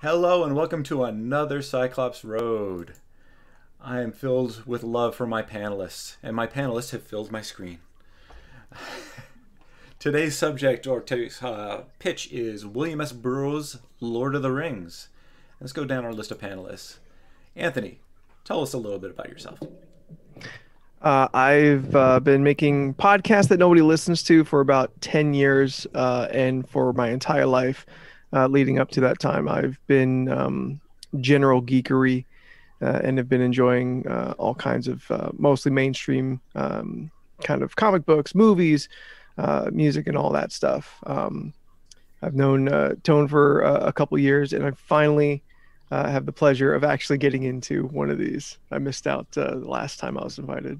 Hello and welcome to another Cyclops Road. I am filled with love for my panelists, and my panelists have filled my screen. Today's subject or pitch is William S. Burroughs' Lord of the Rings. Let's go down our list of panelists. Anthony, tell us a little bit about yourself. I've been making podcasts that nobody listens to for about 10 years, and for my entire life leading up to that time, I've been general geekery and have been enjoying all kinds of mostly mainstream kind of comic books, movies, music, and all that stuff. I've known Tone for a couple years, and I finally have the pleasure of actually getting into one of these. I missed out the last time I was invited.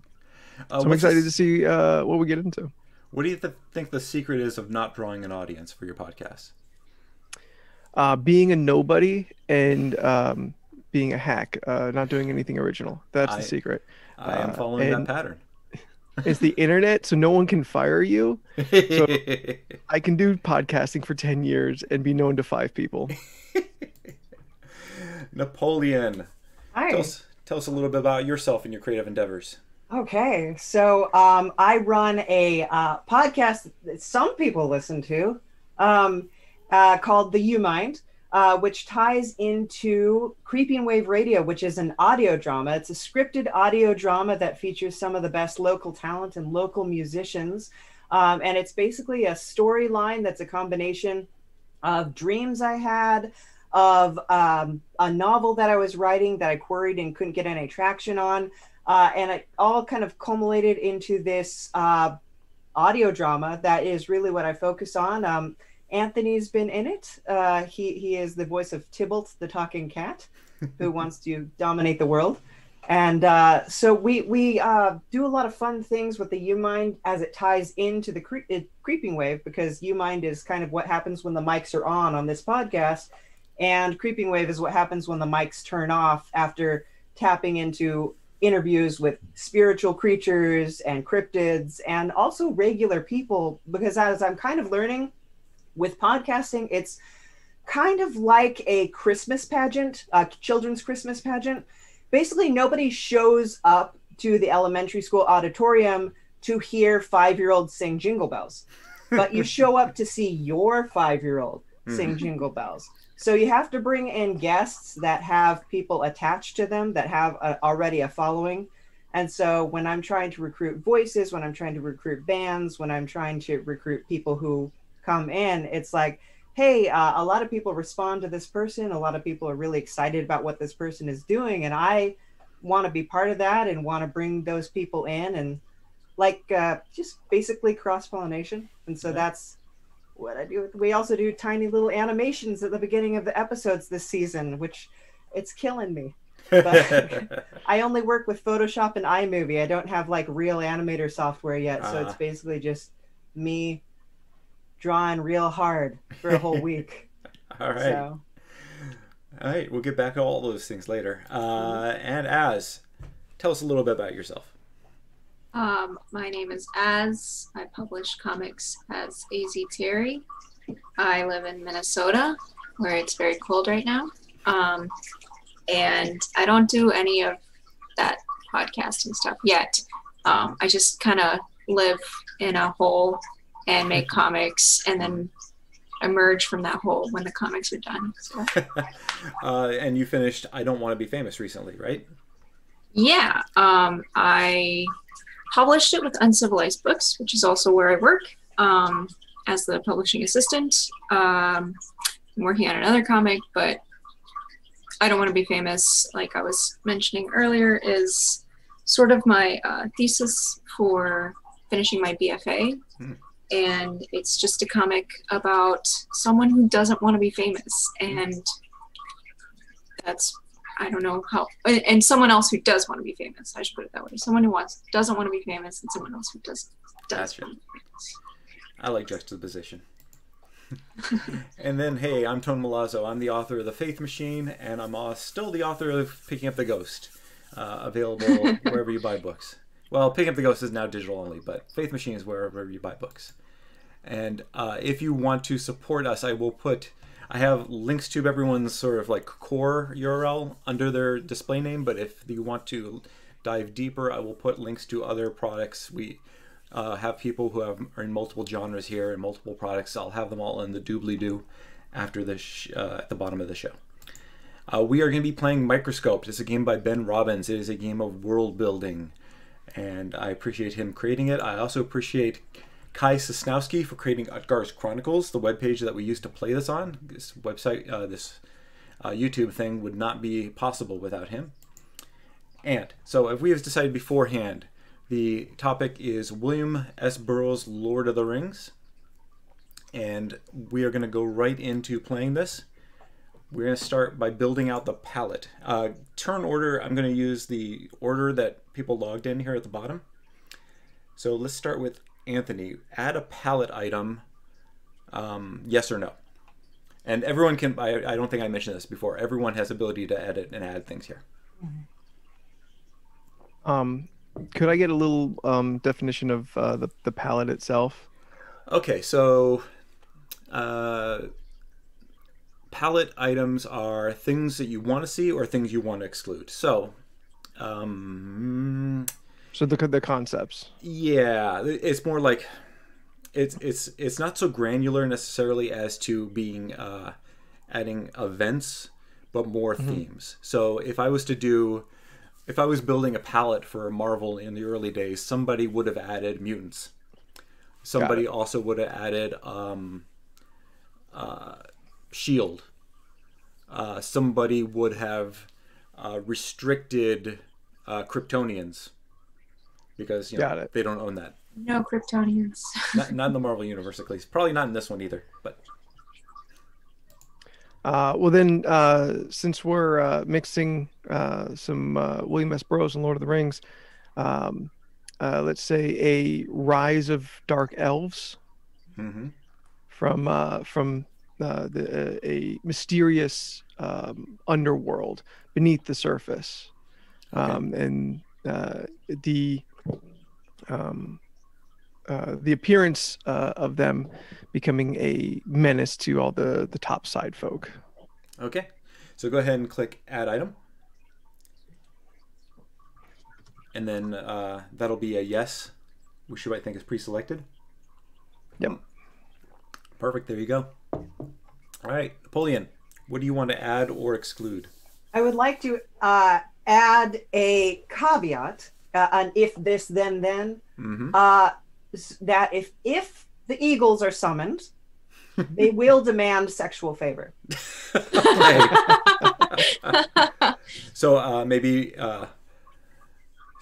So I'm excited to see what we get into. What do you think the secret is of not drawing an audience for your podcast? Being a nobody and being a hack, not doing anything original. That's the secret. I am following that pattern. It's the internet, so no one can fire you. So I can do podcasting for 10 years and be known to 5 people. Napoleon, hi. Tell us a little bit about yourself and your creative endeavors. Okay, so I run a podcast that some people listen to called The You Mind, which ties into Creeping Wave Radio, which is an audio drama. It's a scripted audio drama that features some of the best local talent and local musicians. And it's basically a storyline that's a combination of dreams I had, of a novel that I was writing that I queried and couldn't get any traction on. And it all kind of culminated into this audio drama that is really what I focus on. Anthony's been in it. He is the voice of Tybalt, the talking cat, who wants to dominate the world. And so we do a lot of fun things with the You Mind as it ties into the Creeping Wave, because You Mind is kind of what happens when the mics are on this podcast. And Creeping Wave is what happens when the mics turn off after tapping into interviews with spiritual creatures and cryptids and also regular people. Because as I'm kind of learning with podcasting, it's kind of like a Christmas pageant, a children's Christmas pageant. Basically, nobody shows up to the elementary school auditorium to hear 5-year-olds sing Jingle Bells. But you show up to see your 5-year-old sing Jingle Bells. So you have to bring in guests that have people attached to them, that have already a following. And so when I'm trying to recruit voices, when I'm trying to recruit bands, when I'm trying to recruit people who come in, it's like, hey, a lot of people respond to this person. A lot of people are really excited about what this person is doing. And I want to be part of that and want to bring those people in and like just basically cross-pollination. And so that's what I do. We also do tiny little animations at the beginning of the episodes this season, which it's killing me. But I only work with Photoshop and iMovie. I don't have like real animator software yet. So it's basically just me drawing real hard for a whole week. All right. So. All right. We'll get back to all those things later. And Az, tell us a little bit about yourself. My name is Az. I publish comics as Az Terry. I live in Minnesota, where it's very cold right now. And I don't do any of that podcasting stuff yet. I just kind of live in a hole and make comics and then emerge from that hole when the comics are done. So. And you finished I Don't Want to Be Famous recently, right? Yeah. I published it with Uncivilized Books, which is also where I work as the publishing assistant. I'm working on another comic, but I Don't Want to Be Famous, like I was mentioning earlier, is sort of my thesis for finishing my BFA. And it's just a comic about someone who doesn't want to be famous. And that's... I don't know how, and someone else who does want to be famous. I should put it that way. Someone who doesn't want to be famous, and someone else who does want to be famous. I like juxtaposition. And then, hey, I'm Tone Milazzo. I'm the author of The Faith Machine, and I'm still the author of Picking Up the Ghost, available wherever you buy books. Well, Picking Up the Ghost is now digital only, but Faith Machine is wherever you buy books. And if you want to support us, I will put I have links to everyone's sort of like core URL under their display name, but if you want to dive deeper, I will put links to other products. We have people who are in multiple genres here and multiple products. I'll have them all in the doobly-doo after this at the bottom of the show. We are going to be playing Microscope. It's a game by Ben Robbins. It is a game of world building, and I appreciate him creating it. I also appreciate Kai Sosnowski for creating Utgar's Chronicles, the webpage that we used to play this on. This website, this YouTube thing would not be possible without him. And so if we have decided beforehand, the topic is William S. Burroughs' Lord of the Rings. And we are going to go right into playing this. We're going to start by building out the palette. Turn order, I'm going to use the order that people logged in here at the bottom. So let's start with Anthony. Add a palette item, yes or no. And everyone can, I don't think I mentioned this before, everyone has ability to edit and add things here. Could I get a little definition of the palette itself? Okay, so palette items are things that you want to see or things you want to exclude. So, so the concepts. Yeah, it's more like it's not so granular necessarily as to being adding events, but more themes. So if I was to do. If I was building a palette for Marvel in the early days, somebody would have added mutants. Somebody also would have added S.H.I.E.L.D. Somebody would have restricted Kryptonians because you know, they don't own that. No Kryptonians. not in the Marvel universe, at least. Probably not in this one either. But well then, since we're mixing some William S. Burroughs and Lord of the Rings, let's say a rise of dark elves from a mysterious underworld beneath the surface, and the appearance of them becoming a menace to all the top side folk. Okay, so go ahead and click add item. And then that'll be a yes, which I think is pre-selected. Yep. Perfect, there you go. All right, Napoleon, what do you want to add or exclude? I would like to add a caveat on if this, then. That if the Eagles are summoned, they will demand sexual favor. So maybe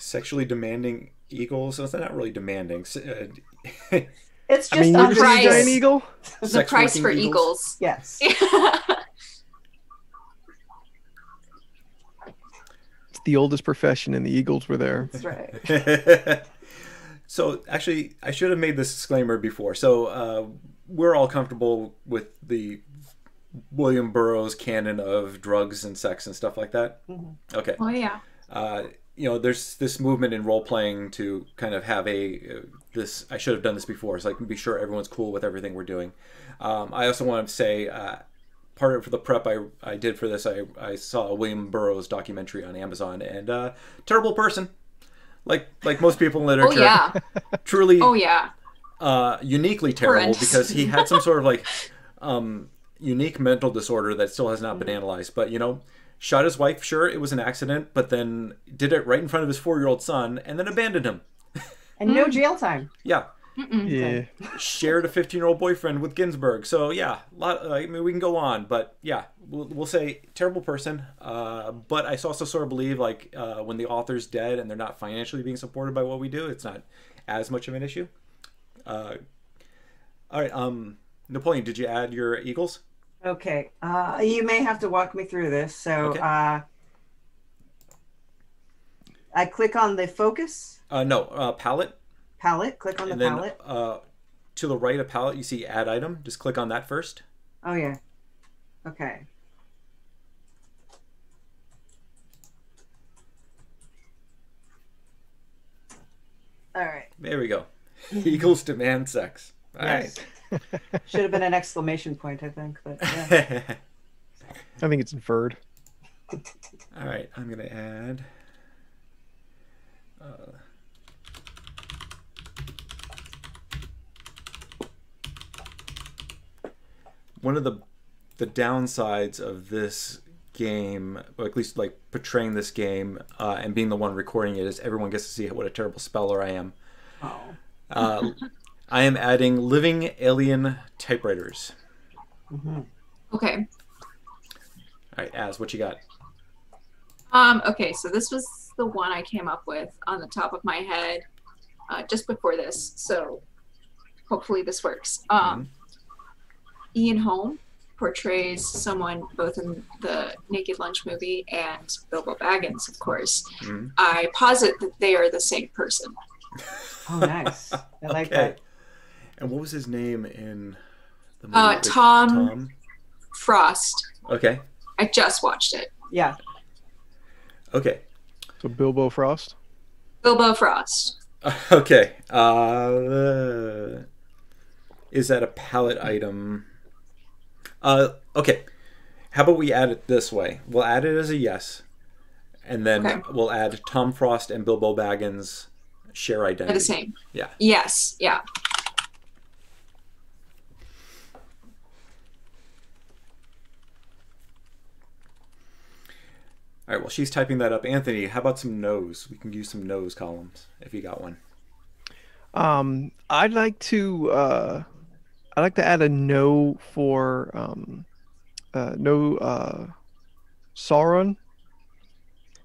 sexually demanding eagles. So they're not really demanding. It's just on the price. Giant eagle? The price for eagles. Yes. It's the oldest profession, and the Eagles were there. That's right. So actually, I should have made this disclaimer before. So we're all comfortable with the William Burroughs canon of drugs and sex and stuff like that. Okay. Oh yeah. You know, there's this movement in role playing to kind of have a this. I should have done this before, so I can be sure everyone's cool with everything we're doing. I also want to say, part of the prep I did for this, I saw a William Burroughs documentary on Amazon, and terrible person. Like most people in literature, truly, uniquely terrible. Horrendous. Because he had some sort of like unique mental disorder that still has not been analyzed. But you know, shot his wife. Sure, it was an accident, but then did it right in front of his 4-year-old son, and then abandoned him. And no jail time. Yeah. Shared a 15-year-old boyfriend with Ginsburg. So yeah, I mean, we can go on, but yeah, we'll say terrible person. But I also sort of believe like when the author's dead and they're not financially being supported by what we do, it's not as much of an issue. All right, Napoleon, did you add your eagles? Okay, you may have to walk me through this. So I click on the focus. No, palette. Palette, click on the palette. To the right of palette, you see add item. Just click on that first. Oh, yeah. Okay. All right. There we go. Eagles demand sex. All right. Should have been an exclamation point, I think. But yeah. I think it's inferred. All right, I'm going to add... one of the downsides of this game, or at least like portraying this game and being the one recording it, is everyone gets to see what a terrible speller I am. Oh. I am adding living alien typewriters. Mm-hmm. Okay. All right, Az, what you got? Okay, so this was the one I came up with on the top of my head just before this, so hopefully this works. Ian Holm portrays someone both in the Naked Lunch movie and Bilbo Baggins, of course. Mm-hmm. I posit that they are the same person. Oh, nice. I like that. And what was his name in the movie? Tom Frost. Okay. I just watched it. Yeah. Okay. So Bilbo Frost? Bilbo Frost. Okay. Is that a palette item? Okay. How about we add it this way? We'll add it as a yes. And then okay. We'll add Tom Frost and Bilbo Baggins share identity. They're the same. Yeah. Yes. Yeah. All right, well, she's typing that up. Anthony, how about some no's? We can use some no's columns if you got one. I'd like to add a no for Sauron.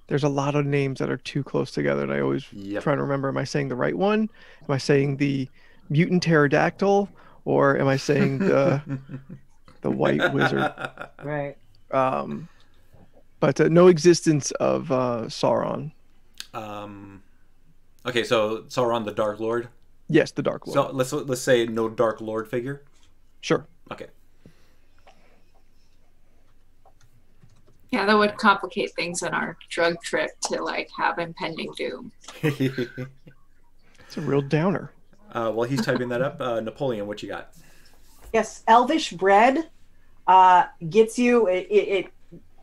There's a lot of names that are too close together, and I always try to remember, am I saying the right one? Am I saying the mutant pterodactyl, or am I saying the the white wizard? Right. But no existence of Sauron. Okay, so Sauron, the Dark Lord. Yes, the Dark Lord. So let's say no Dark Lord figure. Sure. Okay. Yeah, that would complicate things on our drug trip to like have impending doom. It's a real downer. While he's typing that up, Napoleon, what you got? Yes, elvish bread gets you. It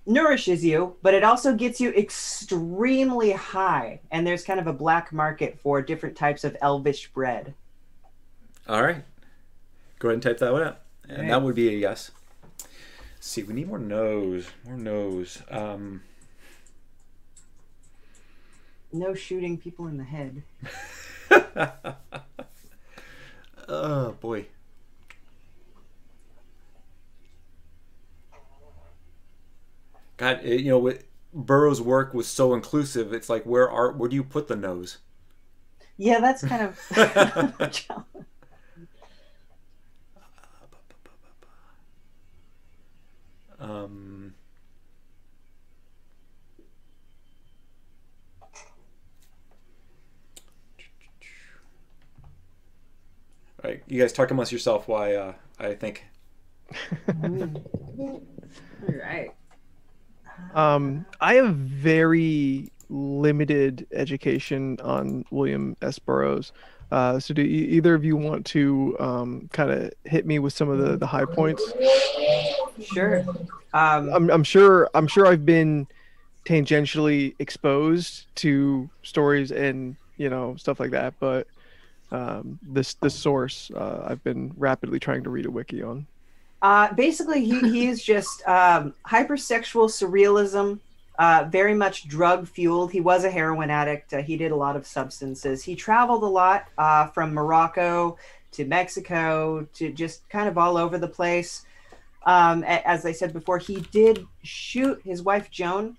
nourishes you, but it also gets you extremely high, and there's kind of a black market for different types of elvish bread. All right, go ahead and type that one out, and that would be a yes. Let's see, we need more no's. No shooting people in the head. Oh boy. God, you know, Burroughs' work was so inclusive. It's like, where do you put the nose? Yeah, that's kind of a challenge. All right, you guys talk amongst yourself. Why I think. All right. I have very limited education on William S. Burroughs. So do either of you want to kind of hit me with some of the high points? Sure. I'm sure I've been tangentially exposed to stories and, you know, stuff like that, but this source I've been rapidly trying to read a wiki on. Basically, he is just hypersexual surrealism, very much drug-fueled. He was a heroin addict. He did a lot of substances. He traveled a lot from Morocco to Mexico to just kind of all over the place. As I said before, he did shoot his wife, Joan,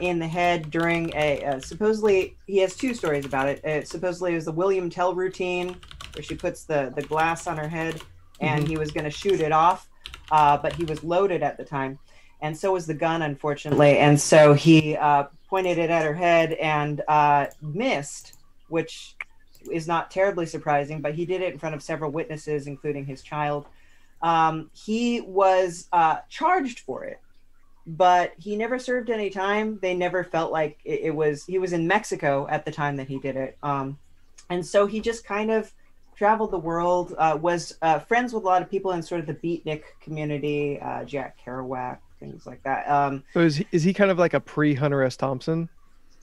in the head during a supposedly, he has two stories about it. Supposedly, it was the William Tell routine, where she puts the glass on her head. And he was going to shoot it off, but he was loaded at the time. And so was the gun, unfortunately. And so he pointed it at her head and missed, which is not terribly surprising, but he did it in front of several witnesses, including his child. He was charged for it, but he never served any time. They never felt like he was in Mexico at the time that he did it. And so he just kind of traveled the world, was friends with a lot of people in sort of the beatnik community, Jack Kerouac, things like that. So is he kind of like a pre-Hunter S. Thompson?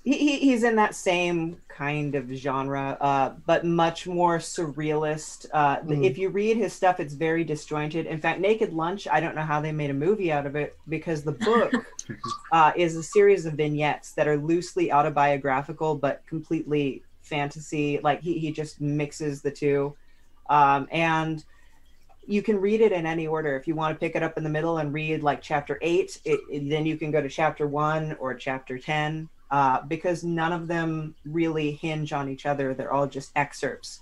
He's in that same kind of genre, but much more surrealist. If you read his stuff, it's very disjointed. In fact, Naked Lunch, I don't know how they made a movie out of it, because the book is a series of vignettes that are loosely autobiographical, but completely fantasy. Like he just mixes the two. And you can read it in any order. If you want to pick it up in the middle and read like chapter 8, then you can go to chapter 1 or chapter 10. Because none of them really hinge on each other. They're all just excerpts.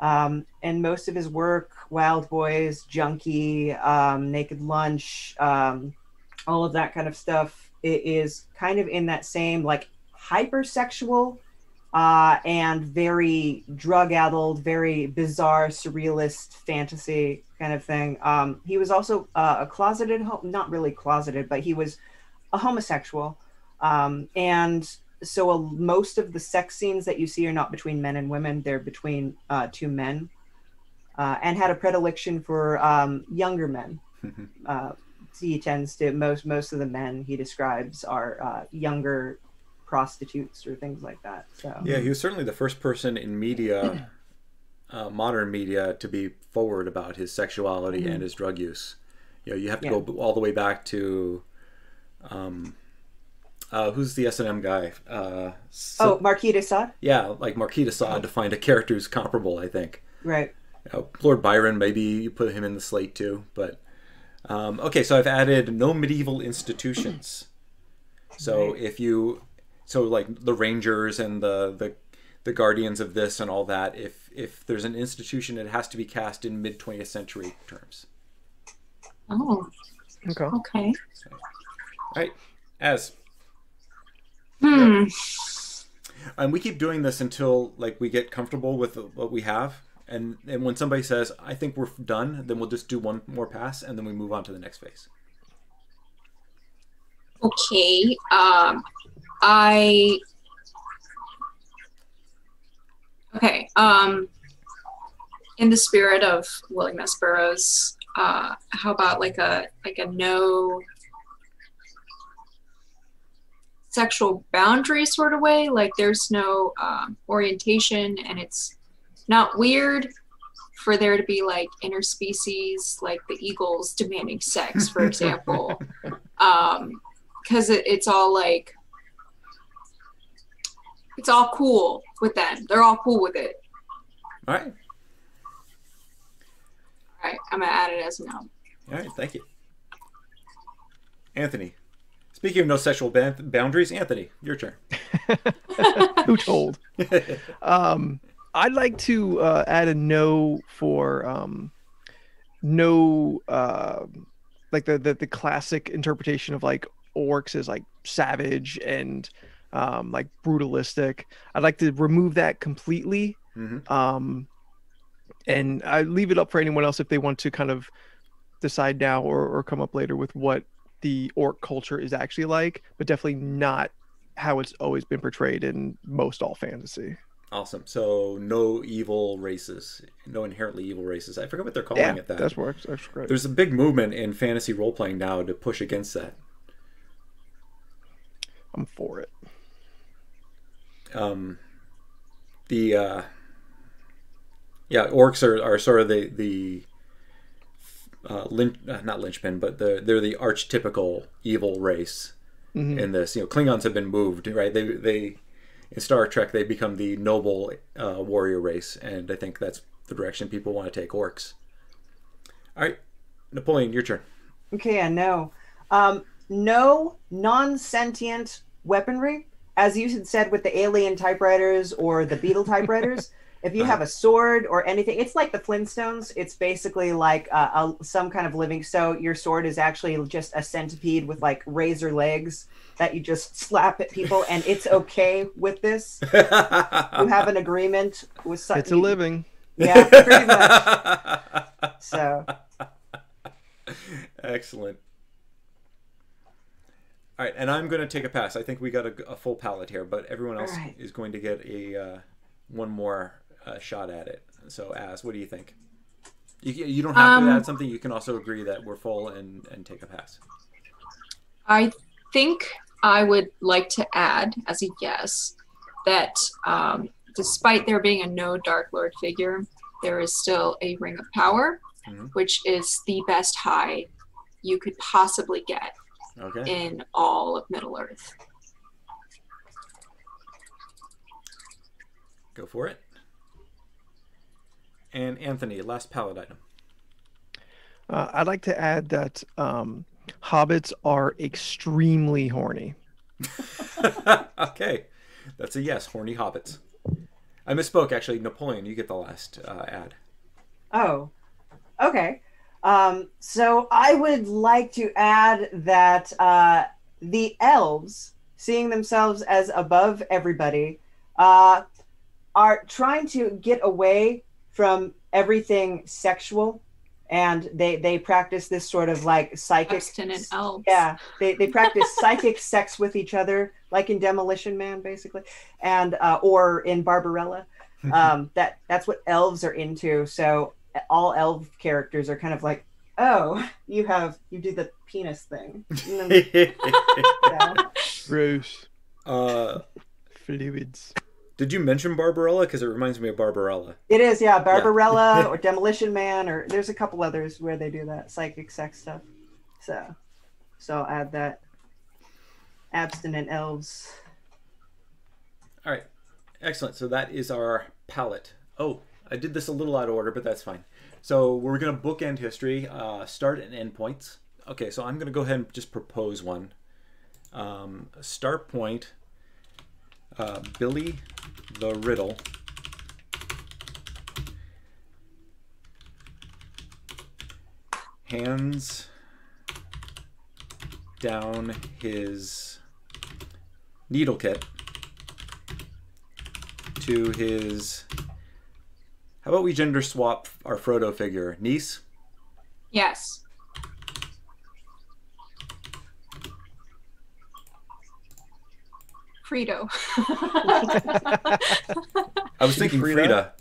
And most of his work, Wild Boys, Junkie, Naked Lunch, all of that kind of stuff, it is kind of in that same like hypersexual and very drug-addled, very bizarre, surrealist fantasy kind of thing. He was also a closeted, not really closeted, but he was a homosexual. And so most of the sex scenes that you see are not between men and women, they're between two men, and had a predilection for younger men. He tends to, most of the men he describes are younger prostitutes or things like that. So. Yeah, he was certainly the first person in media, modern media, to be forward about his sexuality and his drug use. You know, you have to go all the way back to... who's the S&M guy? Marquis de Sade? Yeah, like Marquis de Sade, to find a character who's comparable, I think. Right. Lord Byron, maybe you put him in the slate too. But okay, so I've added no medieval institutions. So if you, like the Rangers and the Guardians of this and all that, if there's an institution, it has to be cast in mid-20th century terms. Oh, okay. So, all right, Az. And we keep doing this until like we get comfortable with what we have, and when somebody says I think we're done, then we'll just do one more pass and then we move on to the next phase. Okay. In the spirit of William S. Burroughs, how about like a no sexual boundary sort of way, like there's no orientation, and it's not weird for there to be like interspecies, like the eagles demanding sex, for example, because it's all like, it's all cool with them, they're all cool with it. All right, I'm gonna add it as no. All right, thank you, Anthony. Speaking of no sexual boundaries, Anthony, your turn. Who told? I'd like to add a no for like the classic interpretation of like orcs as like savage and like brutalistic. I'd like to remove that completely, and I leave it up for anyone else if they want to kind of decide now or come up later with what the orc culture is actually like, but definitely not how it's always been portrayed in most all fantasy. Awesome. So no evil races, no inherently evil races. I forget what they're calling it. That works. That's great. There's a big movement in fantasy role-playing now to push against that. I'm for it. Orcs are sort of the not Lynchpin, but they're the archetypical evil race in this. You know, Klingons have been moved, right? They in Star Trek they become the noble warrior race, and I think that's the direction people want to take orcs. All right, Napoleon, your turn. Okay, I know. No non-sentient weaponry, as you had said with the alien typewriters or the beetle typewriters. If you have a sword or anything, it's like the Flintstones. It's basically like some kind of living. So your sword is actually just a centipede with like razor legs that you just slap at people, and it's okay with this. You have an agreement with something. It's a living. Yeah, pretty much. So. Excellent. All right, and I'm going to take a pass. I think we got a full palette here, but everyone else is going to get one more shot at it. So, Az, what do you think? You don't have to add something. You can also agree that we're full and take a pass. I think I would like to add, as a yes, that despite there being a no Dark Lord figure, there is still a Ring of Power, mm-hmm. which is the best high you could possibly get in all of Middle-earth. Go for it. And Anthony, last palette item. I'd like to add that hobbits are extremely horny. Okay. That's a yes, horny hobbits. I misspoke, actually. Napoleon, you get the last ad. Oh, okay. So I would like to add that the elves, seeing themselves as above everybody, are trying to get away from everything sexual, and they practice this sort of like psychic abstinent elves. Yeah, they practice psychic sex with each other, like in Demolition Man, basically, and or in Barbarella. That's what elves are into. So all elf characters are kind of like, oh, you do the penis thing. Yeah. Gross. Fluids. Did you mention Barbarella? Because it reminds me of Barbarella. It is, yeah. Barbarella or Demolition Man, or there's a couple others where they do that psychic sex stuff. So I'll add that. Abstinent elves. All right. Excellent. So that is our palette. Oh, I did this a little out of order, but that's fine. So we're going to bookend history, start and end points. Okay, so I'm going to go ahead and just propose one. Start point. Billy the Riddle hands down his needle kit to his, how about we gender swap our Frodo figure, niece? Yes. Frito. I was thinking Frida.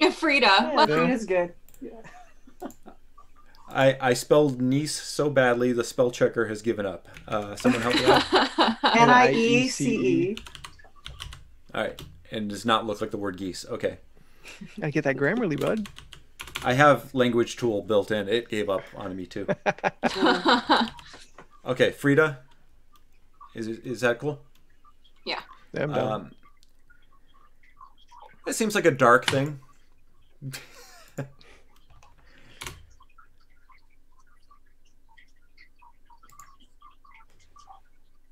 Yeah, Frida. Yeah, Frida's good. Yeah. I spelled niece so badly the spell checker has given up. Someone help me out. N-I-E-C-E. All right. And does not look like the word geese. Okay. I get that Grammarly, bud. I have language tool built in. It gave up on me too. Okay, Frida. Is that cool? Yeah. That seems like a dark thing. All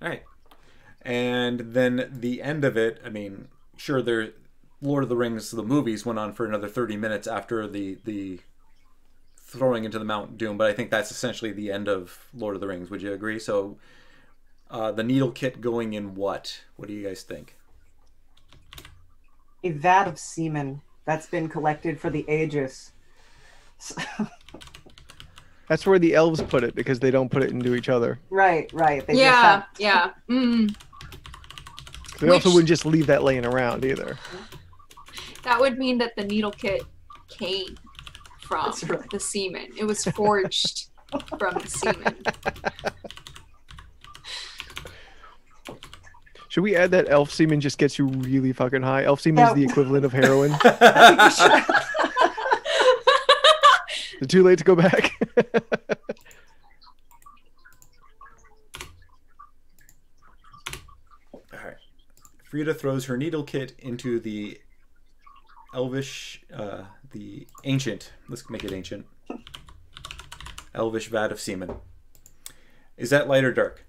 right. And then the end of it, I mean, sure, Lord of the Rings, the movies went on for another 30 minutes after the throwing into the Mount Doom, but I think that's essentially the end of Lord of the Rings. Would you agree? So... the needle kit going in what? What do you guys think? A vat of semen that's been collected for the ages. That's where the elves put it because they don't put it into each other. Right. They yeah. Mm. They also wouldn't just leave that laying around either. That would mean that the needle kit came from the semen. It was forged from the semen. Should we add that elf semen just gets you really fucking high? Elf semen is the equivalent of heroin. Is it too late to go back? All right. Frida throws her needle kit into the elvish, the ancient. Let's make it ancient. Elvish vat of semen. Is that light or dark?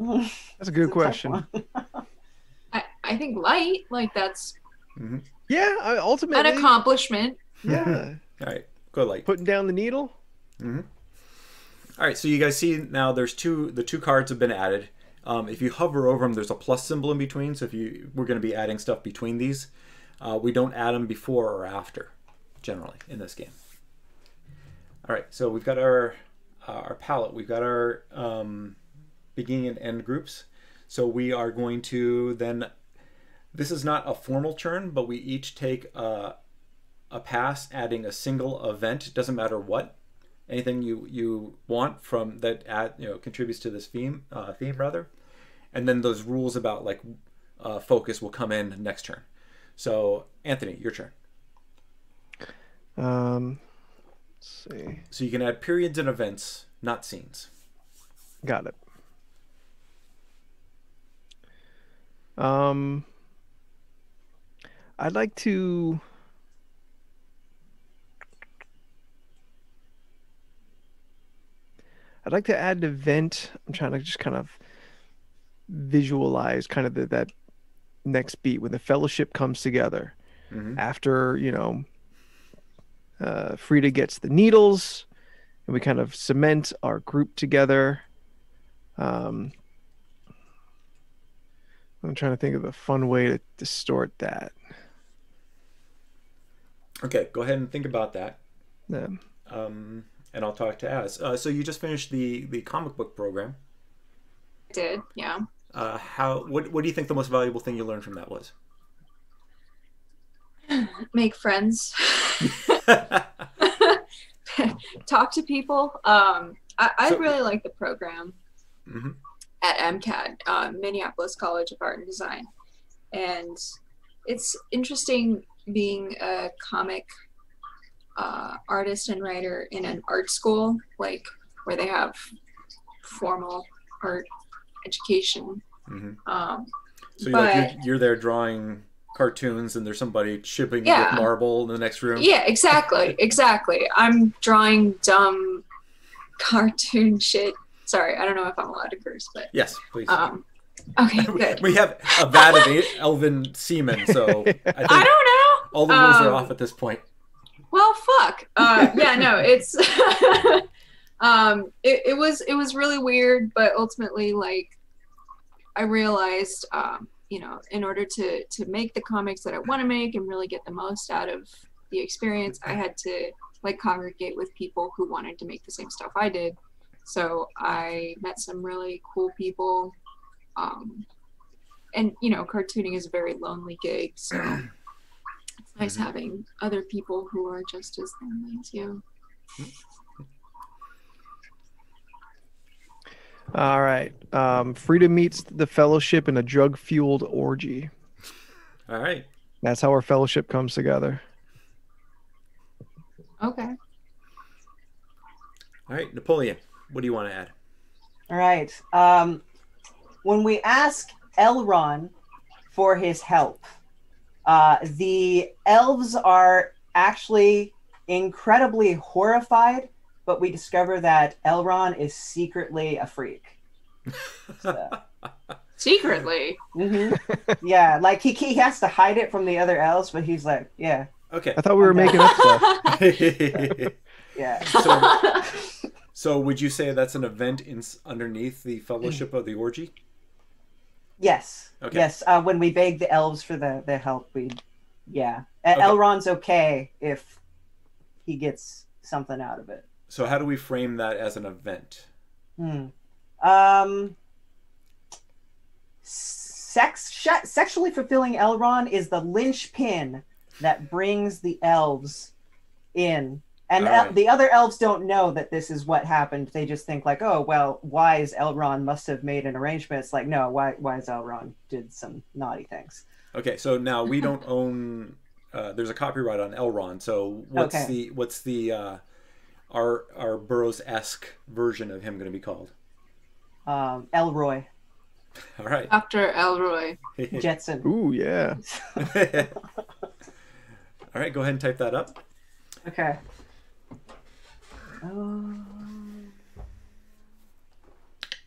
That's a good question. I think light, like that's ultimately an accomplishment. Yeah. All right, go light. Putting down the needle. Mm-hmm. All right, so you guys see now there's the two cards have been added. If you hover over them, there's a plus symbol in between. So we're going to be adding stuff between these. We don't add them before or after, generally in this game. All right, so we've got our palette. We've got our beginning and end groups. So we are going to then This is not a formal turn, but we each take a pass, adding a single event. It doesn't matter what. Anything you want from that contributes to this theme, and then those rules about like focus will come in next turn. So Anthony, your turn. Let's see. So you can add periods and events, not scenes. Got it. I'd like to. I'd like to add an event. I'm trying to just kind of visualize kind of that next beat when the fellowship comes together. Mm-hmm. After, Frida gets the needles and we kind of cement our group together. I'm trying to think of a fun way to distort that. Okay, go ahead and think about that. Yeah. And I'll talk to Az. So you just finished the comic book program. I did, yeah. What do you think the most valuable thing you learned from that was? Make friends. Talk to people. I really like the program at MCAD, Minneapolis College of Art and Design. And it's interesting being a comic artist and writer in an art school, like where they have formal art education. So you're there drawing cartoons and there's somebody chipping with marble in the next room. Yeah, exactly. Exactly. I'm drawing dumb cartoon shit. Sorry, I don't know if I'm allowed to curse, but yes, please. Okay, good. We have a vat of elven semen, so I don't know. All the rules are off at this point. Well, fuck. Yeah, no, it's it was really weird, but ultimately, like, I realized, in order to make the comics that I want to make and really get the most out of the experience, I had to like congregate with people who wanted to make the same stuff I did. So I met some really cool people, and cartooning is a very lonely gig, so. It's nice having other people who are just as lonely as you. All right. Frida meets the fellowship in a drug-fueled orgy. All right. That's how our fellowship comes together. Okay. All right, Napoleon, what do you want to add? All right. When we ask Elrond for his help, the elves are actually incredibly horrified, but we discover that Elrond is secretly a freak. So. Secretly? Mm-hmm. Yeah, like he has to hide it from the other elves, but he's like, yeah. Okay. I thought we were making up stuff. Yeah. So would you say that's an event underneath the Fellowship of the Orgy? Yes. Okay. Yes. When we beg the elves for the help, Elrond's okay if he gets something out of it. So how do we frame that as an event? Sexually fulfilling Elrond is the linchpin that brings the elves in. And the other elves don't know that this is what happened. They just think like, oh, well, wise Elrond must have made an arrangement. It's like, no, wise Elrond did some naughty things. Okay, so now we don't own. There's a copyright on Elrond. So what's our Burroughs-esque version of him going to be called? Elroy. All right. Dr. Elroy. Jetson. Ooh, yeah. All right, go ahead and type that up. Okay.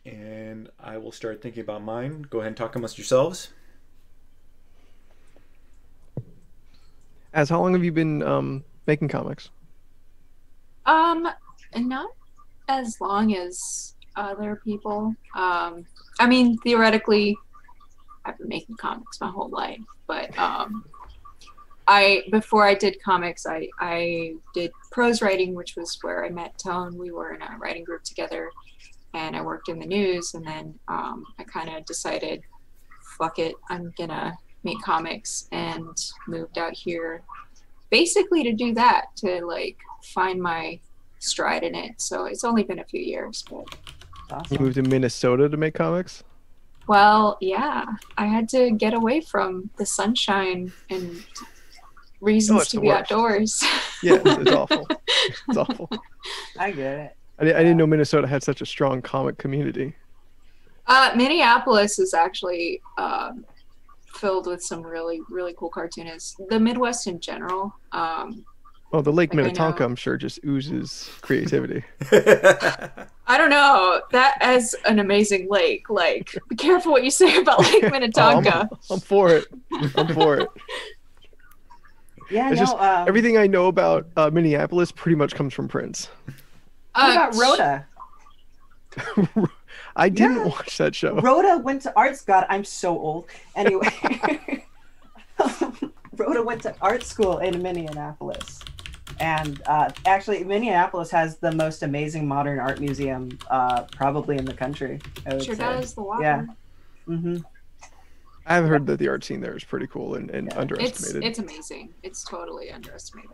And I will start thinking about mine. Go ahead and talk amongst yourselves. Az, how long have you been making comics? Not as long as other people. I mean, theoretically, I've been making comics my whole life, but before I did comics, I did prose writing, which was where I met Tone. We were in a writing group together, and I worked in the news. And then I kind of decided, fuck it, I'm gonna make comics and moved out here basically to do that, to like find my stride in it. So it's only been a few years, but awesome. You moved to Minnesota to make comics? Well, yeah, I had to get away from the sunshine and reasons to be outdoors. Yeah, it's awful. It's awful. I get it. I didn't know Minnesota had such a strong comic community. Minneapolis is actually filled with some really, really cool cartoonists. The Midwest in general. Oh, the Lake Minnetonka, I'm sure, just oozes creativity. I don't know. That has an amazing lake. Like, be careful what you say about Lake Minnetonka. Oh, I'm for it. I'm for it. Yeah, it's everything I know about Minneapolis pretty much comes from Prince. What about Rhoda? I didn't watch that show. Rhoda went to art school. God, I'm so old. Anyway, Rhoda went to art school in Minneapolis. And actually, Minneapolis has the most amazing modern art museum probably in the country. Sure does. The Wacom. Yeah. Mm-hmm. I've heard that the art scene there is pretty cool and underestimated. It's amazing. It's totally underestimated.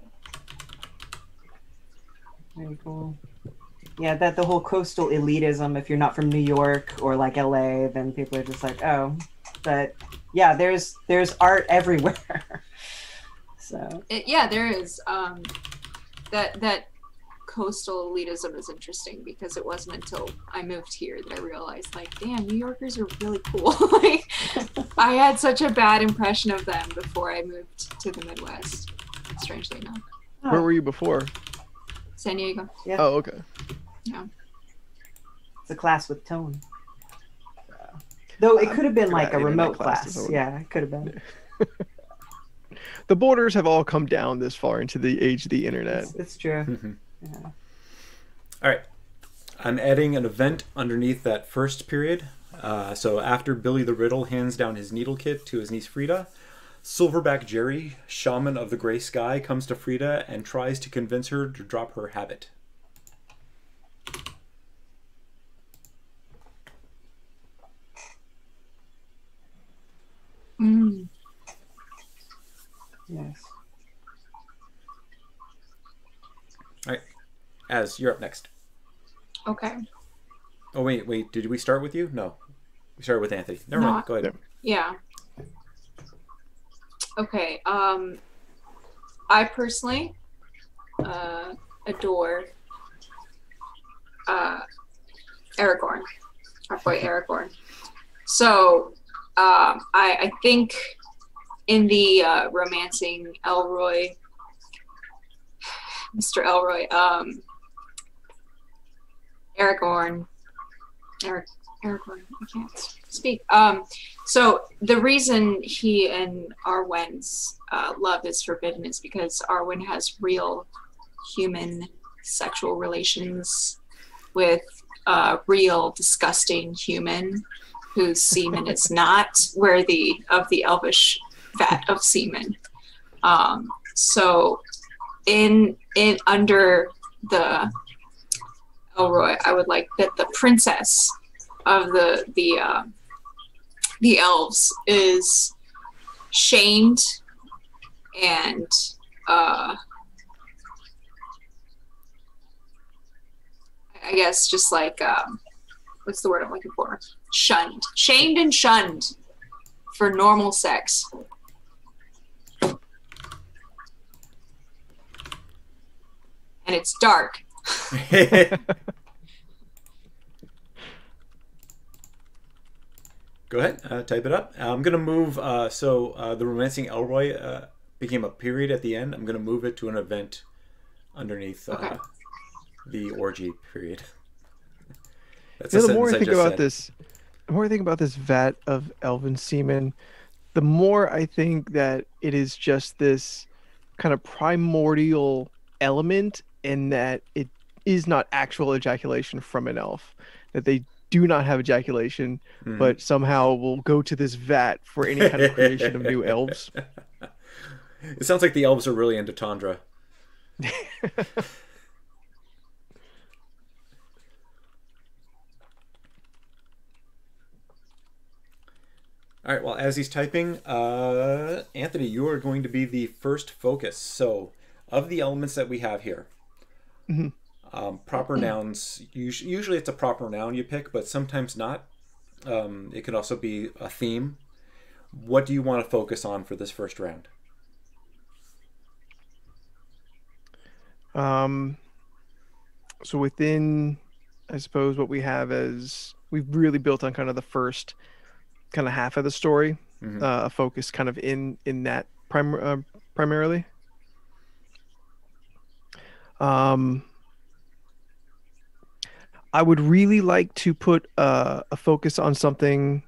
Very cool. Yeah, that the whole coastal elitism, if you're not from New York or like LA, then people are just like, oh. But yeah, there's art everywhere. So yeah, there is. That coastal elitism is interesting because it wasn't until I moved here that I realized, like, damn, New Yorkers are really cool. Like, I had such a bad impression of them before I moved to the Midwest, strangely enough. Oh. Where were you before? San Diego. Yeah. Oh, okay. Yeah. It's a class with Tone. Though it could have been like a remote class. Yeah, it could have been. The borders have all come down this far into the age of the internet. It's true. Mm-hmm. Yeah. All right. I'm adding an event underneath that first period. So after Billy the Riddle hands down his needle kit to his niece Frida, Silverback Jerry, Shaman of the Gray Sky, comes to Frida and tries to convince her to drop her habit. Mm. Yes. All right. Az, you're up next. Okay. Oh, wait. Did we start with you? No. We started with Anthony. Never mind. Go ahead. Yeah. Okay, I personally adore Aragorn, our boy Aragorn. So I think in the romancing Elroy, Mr. Elroy, Aragorn, I can't speak. So the reason he and Arwen's love is forbidden is because Arwen has real human sexual relations with a real disgusting human whose semen is not worthy of the elvish fat of semen. So in under the Elroy, I would like that the princess of the elves is shamed and I guess just like what's the word I'm looking for? Shunned. Shamed and shunned for normal sex. And it's dark. Go ahead, type it up. I'm going to move, the Romancing Elroy became a period at the end. I'm going to move it to an event underneath the orgy period. That's the more I think about this, the more I think about this vat of elven semen, the more I think that it is just this kind of primordial element and that it is not actual ejaculation from an elf, that they do not have ejaculation, but somehow will go to this vat for any kind of creation of new elves. It sounds like the elves are really into Tundra. All right, well, as he's typing, Anthony, you are going to be the first focus. So of the elements that we have here, mm-hmm. Proper nouns, usually it's a proper noun you pick, but sometimes not. It could also be a theme. What do you want to focus on for this first round? So within, I suppose, what we have is we've really built on kind of the first kind of half of the story, mm-hmm. A focus kind of in that primarily. I would really like to put a focus on something.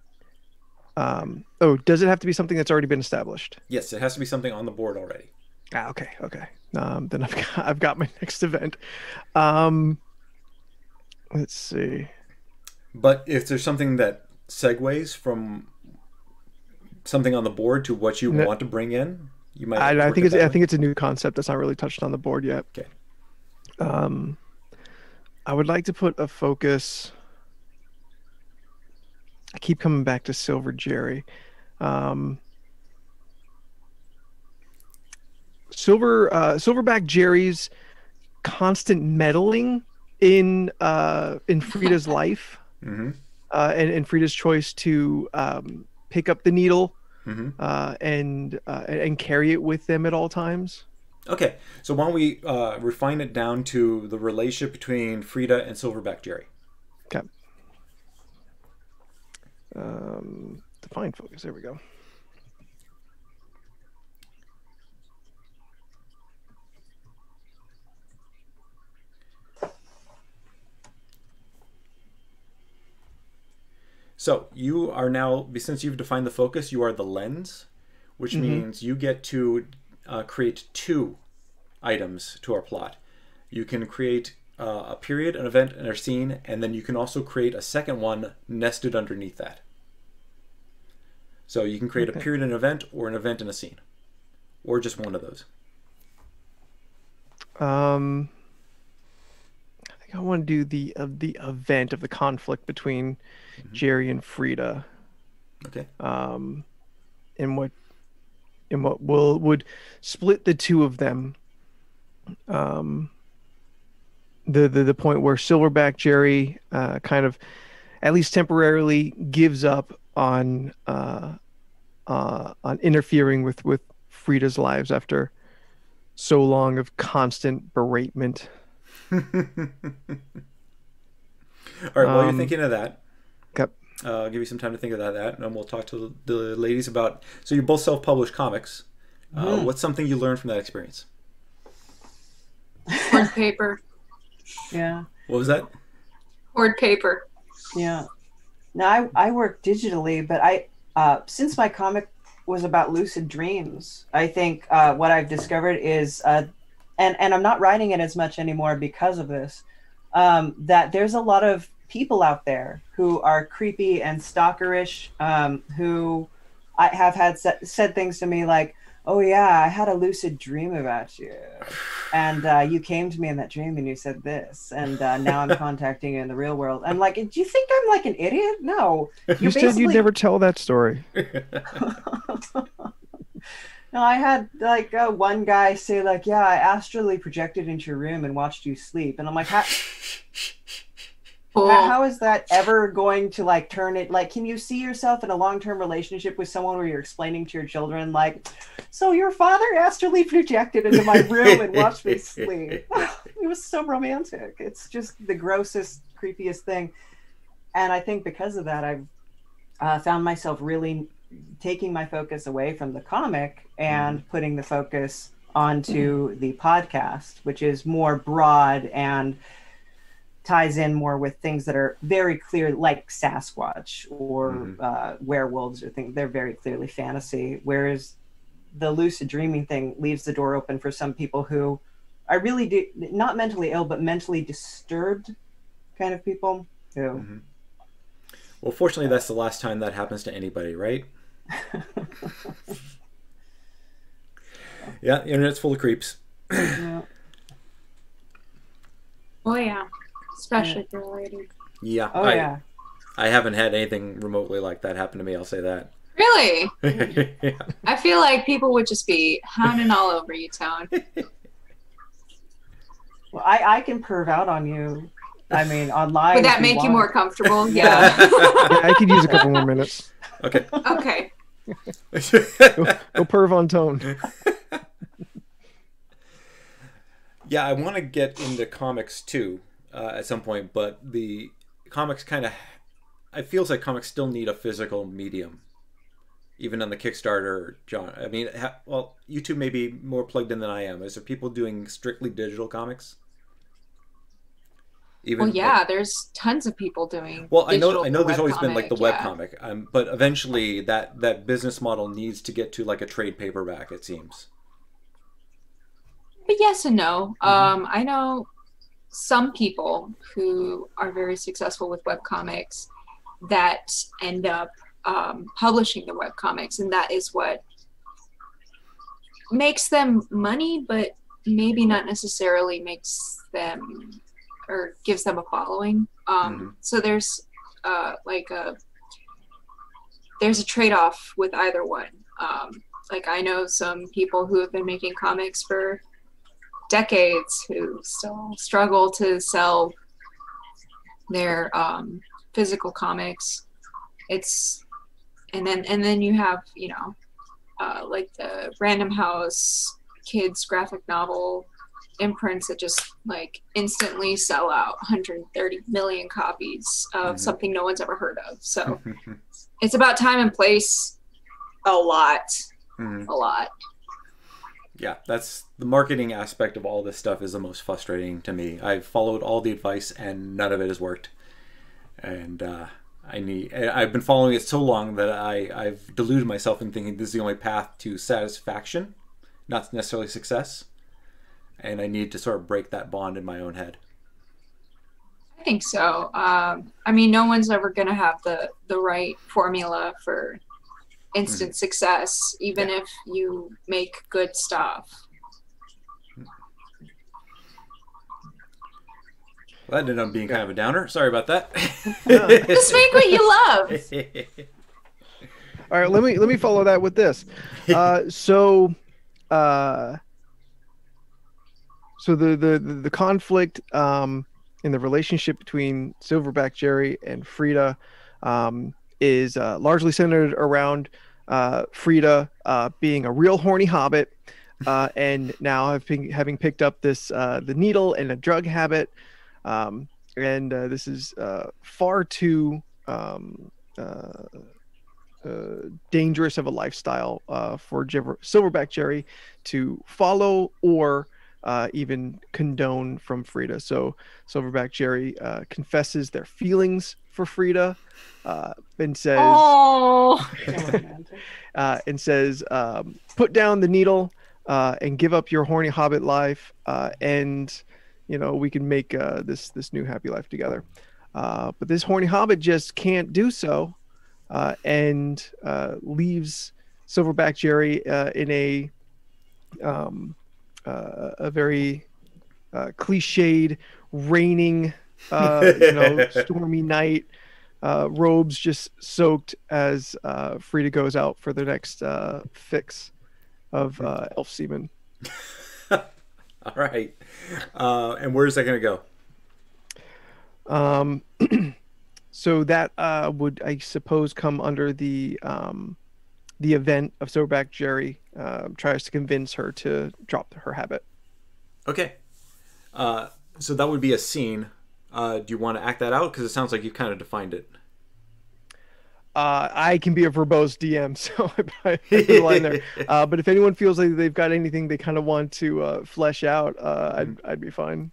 Oh, does it have to be something that's already been established? Yes, it has to be something on the board already. Ah, okay, okay. Then I've got my next event. Let's see. But if there's something that segues from something on the board to what you want to bring in, you might. I think it's a new concept that's not really touched on the board yet. Okay. I would like to put a focus. I keep coming back to Silver Jerry. Silverback Jerry's constant meddling in Frida's life, mm-hmm. and Frida's choice to pick up the needle, mm-hmm. and carry it with them at all times. Okay, so why don't we refine it down to the relationship between Frida and Silverback Jerry? Okay. Define focus. There we go. So you are now, since you've defined the focus, you are the lens, which mm-hmm. means you get to create two items to our plot. You can create a period, an event, and a scene, and then you can also create a second one nested underneath that. So you can create a period and an event, or an event and a scene, or just one of those. I want to do the event of the conflict between mm-hmm. Jerry and Frida. Okay. And what would split the two of them. The point where Silverback Jerry kind of, at least temporarily, gives up on interfering with Frida's lives after so long of constant beratement. All right, while you're thinking of that, yep. I'll give you some time to think about that, and then we'll talk to the ladies about. So you both self-published comics. Yeah. What's something you learned from that experience? Board paper. Yeah. What was that? Board paper. Yeah. Now I work digitally, but I since my comic was about lucid dreams, I think what I've discovered is. And I'm not writing it as much anymore because of this, that there's a lot of people out there who are creepy and stalkerish, who I have had said things to me like, oh yeah, I had a lucid dream about you. And you came to me in that dream and you said this, and now I'm contacting you in the real world. I'm like, do you think I'm like an idiot? No. You said you'd never tell that story. No, I had like one guy say like, yeah, I astrally projected into your room and watched you sleep. And I'm like, how is that ever going to like turn it? Like, can you see yourself in a long-term relationship with someone where you're explaining to your children like, so your father astrally projected into my room and watched me sleep. It was so romantic. It's just the grossest, creepiest thing. And I think because of that, I've found myself really taking my focus away from the comic and putting the focus onto the podcast, which is more broad and ties in more with things that are very clear, like Sasquatch or werewolves or things. They're very clearly fantasy, whereas the lucid dreaming thing leaves the door open for some people who are really not mentally ill, but mentally disturbed kind of people who... Mm-hmm. Well, fortunately, that's the last time that happens to anybody, right? Yeah, the internet's full of creeps. Yeah. Oh, yeah. Especially for a lady. Yeah. Oh, yeah. I haven't had anything remotely like that happen to me, I'll say that. Really? Yeah. I feel like people would just be hounding all over you, Tone. Well, I can perv out on you. I mean, online. Would that make you more comfortable? Yeah. Yeah, I could use a couple more minutes. Okay. Okay. Go perv on Tone. Yeah, I want to get into comics too at some point, but the comics kind of, it feels like comics still need a physical medium, even on the Kickstarter, John. I mean, well, you two may be more plugged in than I am. Is there people doing strictly digital comics? Even, well, yeah, like, there's tons of people doing. Well, I know there's always been like the web comic, but eventually that business model needs to get to like a trade paperback, it seems. But yes and no. Mm-hmm. I know some people who are very successful with web comics that end up publishing the web comics, and that is what makes them money, but maybe not necessarily makes them or gives them a following. So there's there's a trade-off with either one. Like I know some people who have been making comics for decades who still struggle to sell their physical comics. And then you have, you know, like the Random House kids graphic novel imprints that just like instantly sell out 130 million copies of something no one's ever heard of. So it's about time and place a lot. Yeah, that's the marketing aspect of all this stuff is the most frustrating to me. I've followed all the advice and none of it has worked. And I've been following it so long that I've deluded myself in thinking this is the only path to satisfaction, not necessarily success. And I need to sort of break that bond in my own head. I think so. I mean, no one's ever going to have the right formula for instant success, even if you make good stuff. Well, that ended up being kind of a downer. Sorry about that. Just make what you love. All right, let me follow that with this. So the conflict in the relationship between Silverback Jerry and Frida is largely centered around Frida being a real horny hobbit, and now having picked up this the needle and a drug habit. And this is far too dangerous of a lifestyle for Silverback Jerry to follow or even condone from Frida. So Silverback Jerry confesses their feelings for Frida and says, "Oh," and says, "Put down the needle and give up your horny hobbit life and." You know, we can make this new happy life together. But this horny hobbit just can't do so and leaves Silverback Jerry in a very cliched, raining, you know, stormy night, robes just soaked as Frida goes out for the next fix of elf semen. All right. And where is that going to go? So that would, I suppose, come under the event of Silverback Jerry tries to convince her to drop her habit. Okay. So that would be a scene. Do you want to act that out? Because it sounds like you kind of defined it. I can be a verbose DM, so I put the line there. But if anyone feels like they've got anything they kind of want to flesh out, I'd be fine.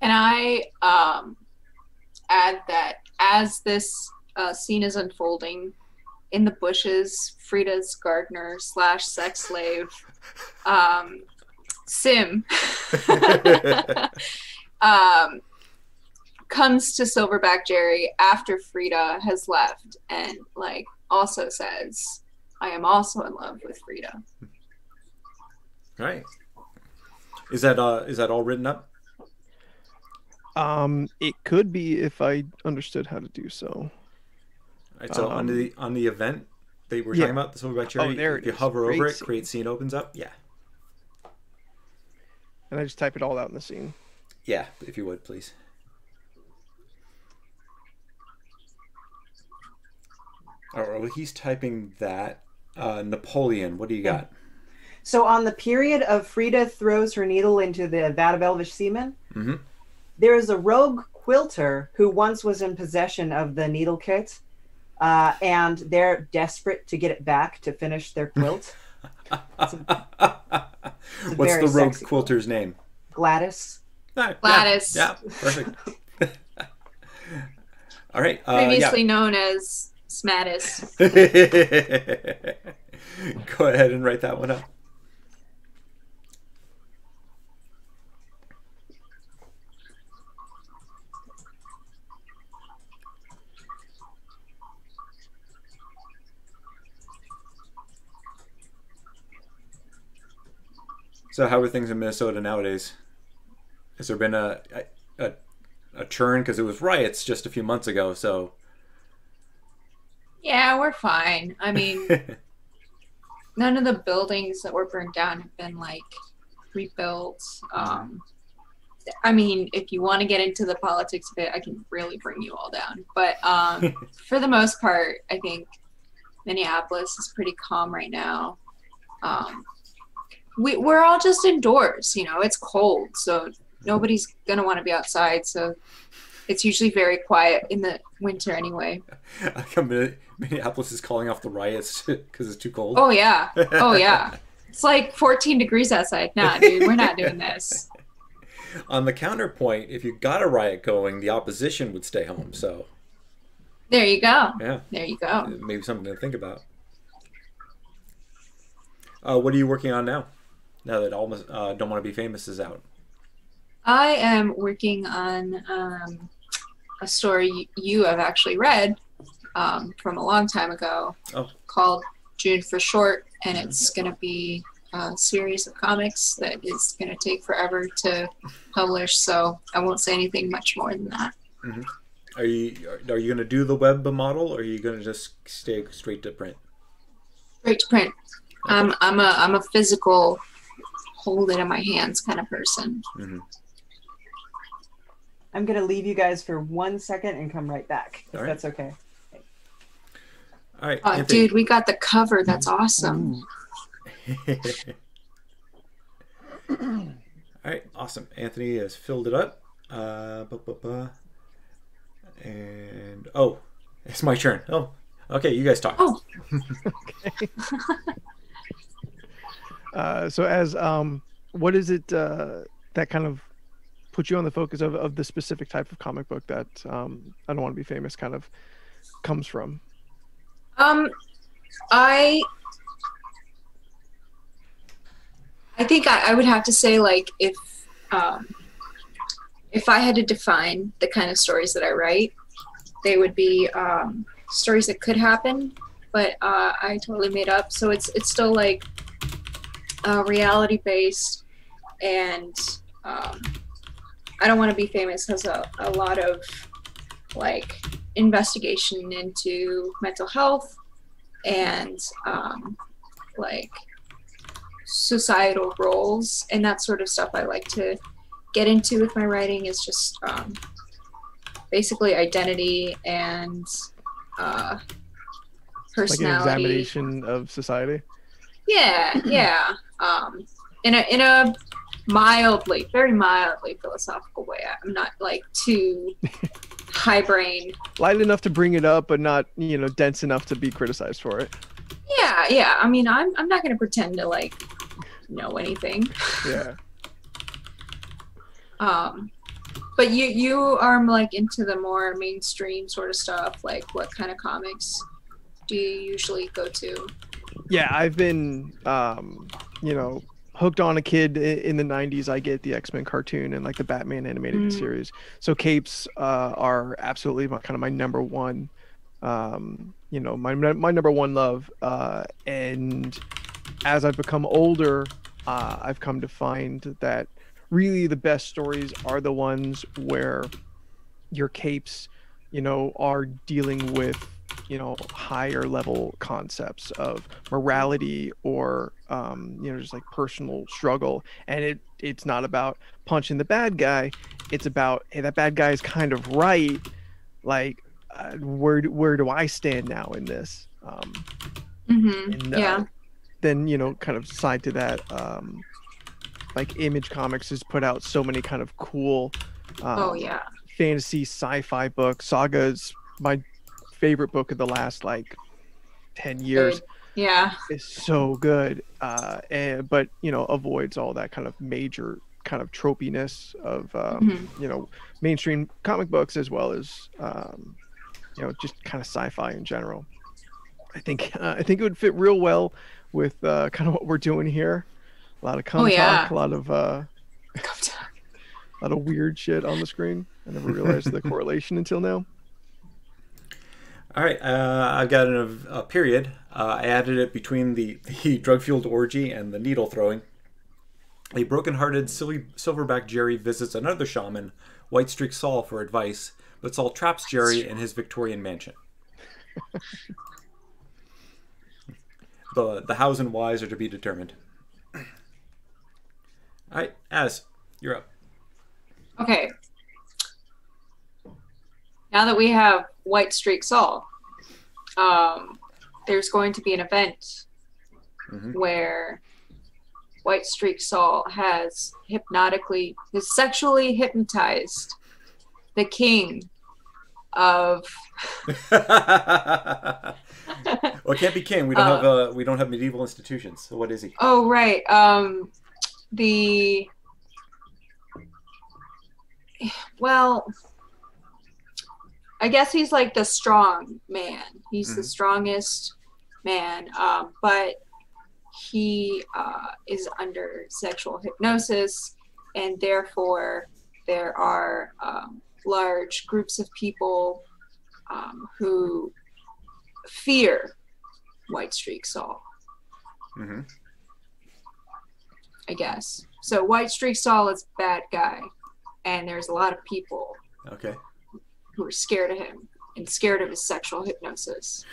And I add that as this scene is unfolding, in the bushes, Frida's gardener / sex slave, Sim, comes to Silverback Jerry after Frida has left and like also says, "I am also in love with Frida." All right. Is that all written up? It could be if I understood how to do so. All right, so on the event, that we were talking about, this little red cherry. Oh, there if you hover create over it, scene. Create scene opens up. Yeah. And I just type it all out in the scene. Yeah, if you would, please. All right, well, he's typing that. Napoleon, what do you got? So on the period of Frida throws her needle into the vat of elvish semen, mm-hmm. there is a rogue quilter who once was in possession of the needle kit, and they're desperate to get it back to finish their quilt. What's the rogue quilter's name? Gladys. Oh, Gladys. Yeah, yeah, perfect. All right. Previously known as Smattis. Go ahead and write that one up. So how are things in Minnesota nowadays? Has there been a churn? Because it was riots just a few months ago, so... Yeah, we're fine. I mean, none of the buildings that were burned down have been, like, rebuilt. I mean, if you want to get into the politics of it, I can really bring you all down. But for the most part, I think Minneapolis is pretty calm right now. We're all just indoors, you know. It's cold, so nobody's going to want to be outside, so... It's usually very quiet in the winter anyway. Minneapolis is calling off the riots because it's too cold. Oh, yeah. Oh, yeah. It's like 14 degrees outside. Nah, dude, we're not doing this. On the counterpoint, if you got a riot going, the opposition would stay home. So there you go. Yeah. There you go. Maybe something to think about. What are you working on now? Now that almost Don't Want to Be Famous is out. I am working on... a story you have actually read from a long time ago called June for Short, and it's going to be a series of comics that is going to take forever to publish, so I won't say anything much more than that. Mm-hmm. Are you going to do the web model, or are you going to just stay straight to print? Straight to print. Okay. I'm a physical hold it in my hands kind of person. Mm-hmm. I'm going to leave you guys for 1 second and come right back, if that's okay. All right. Oh, dude, we got the cover. That's awesome. All right. Awesome. Anthony has filled it up. And, oh, it's my turn. Oh, okay. You guys talk. Oh. Okay. So as, what is it that kind of put you on the focus of the specific type of comic book that I Don't Want to Be Famous kind of comes from? I think I would have to say, like, if I had to define the kind of stories that I write, they would be stories that could happen, but I totally made up. So it's still like reality based, and I Don't Want to Be Famous has a lot of, like, investigation into mental health and like societal roles and that sort of stuff. I like to get into with my writing is just basically identity and personality. Like an examination of society. Yeah, yeah. In a mildly, very mildly philosophical way. I'm not like too high brain. Light enough to bring it up, but not, you know, dense enough to be criticized for it. Yeah, yeah. I mean, I'm not gonna pretend to, like, know anything. Yeah. But you are, like, into the more mainstream sort of stuff. Like, what kind of comics do you usually go to? Yeah, I've been you know, hooked on a kid in the 90s. I get the X-Men cartoon and, like, the Batman animated series. So capes are absolutely kind of my number one, you know, my number one love. And as I've become older, I've come to find that really the best stories are the ones where your capes, you know, are dealing with you know, higher level concepts of morality or, you know, just like personal struggle. And it's not about punching the bad guy. It's about, hey, that bad guy is kind of right. Like, where do I stand now in this? Then, you know, kind of side to that, like Image Comics has put out so many kind of cool fantasy sci-fi books. Saga's my favorite book of the last like 10 years. Yeah. It's so good. But, you know, avoids all that kind of major kind of tropiness of, you know, mainstream comic books as well as, you know, just kind of sci-fi in general. I think it would fit real well with kind of what we're doing here. A lot of cum talk, a lot of a lot of weird shit on the screen. I never realized the correlation until now. All right, I've got a period. I added it between the drug-fueled orgy and the needle throwing. A broken-hearted silverback Jerry visits another shaman, White Streak Saul, for advice, but Saul traps Jerry in his Victorian mansion. The hows and whys are to be determined. All right, Az, you're up. Okay. Now that we have White Streak Saul, there's going to be an event where White Streak Saul has sexually hypnotized the king of. Well, it can't be king. We don't have medieval institutions. So what is he? Oh, right. I guess he's like the strong man. He's the strongest man, but he is under sexual hypnosis, and therefore there are large groups of people who fear White Streak Saul. I guess. So White Streak Saul is a bad guy, and there's a lot of people who are scared of him and scared of his sexual hypnosis.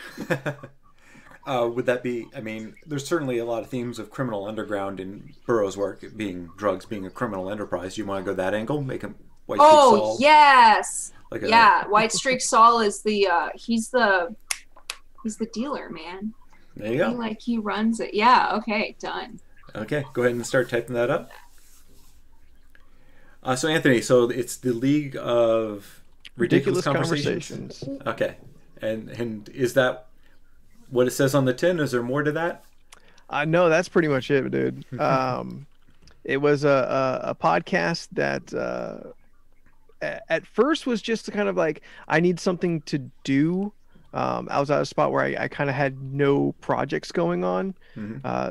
Would that be, I mean, there's certainly a lot of themes of criminal underground in Burroughs' work, being drugs, being a criminal enterprise. You want to go that angle? Make him White Streak Saul? Oh, yes! White Streak Saul is the, he's the dealer, man. There you go. He runs it. Yeah, okay, done. Okay, go ahead and start typing that up. So Anthony, so it's the League of Ridiculous Conversations. Okay, and is that what it says on the tin? Is there more to that? No, that's pretty much it, dude. It was a podcast that at first was just kind of like, I need something to do. I was at a spot where I kind of had no projects going on.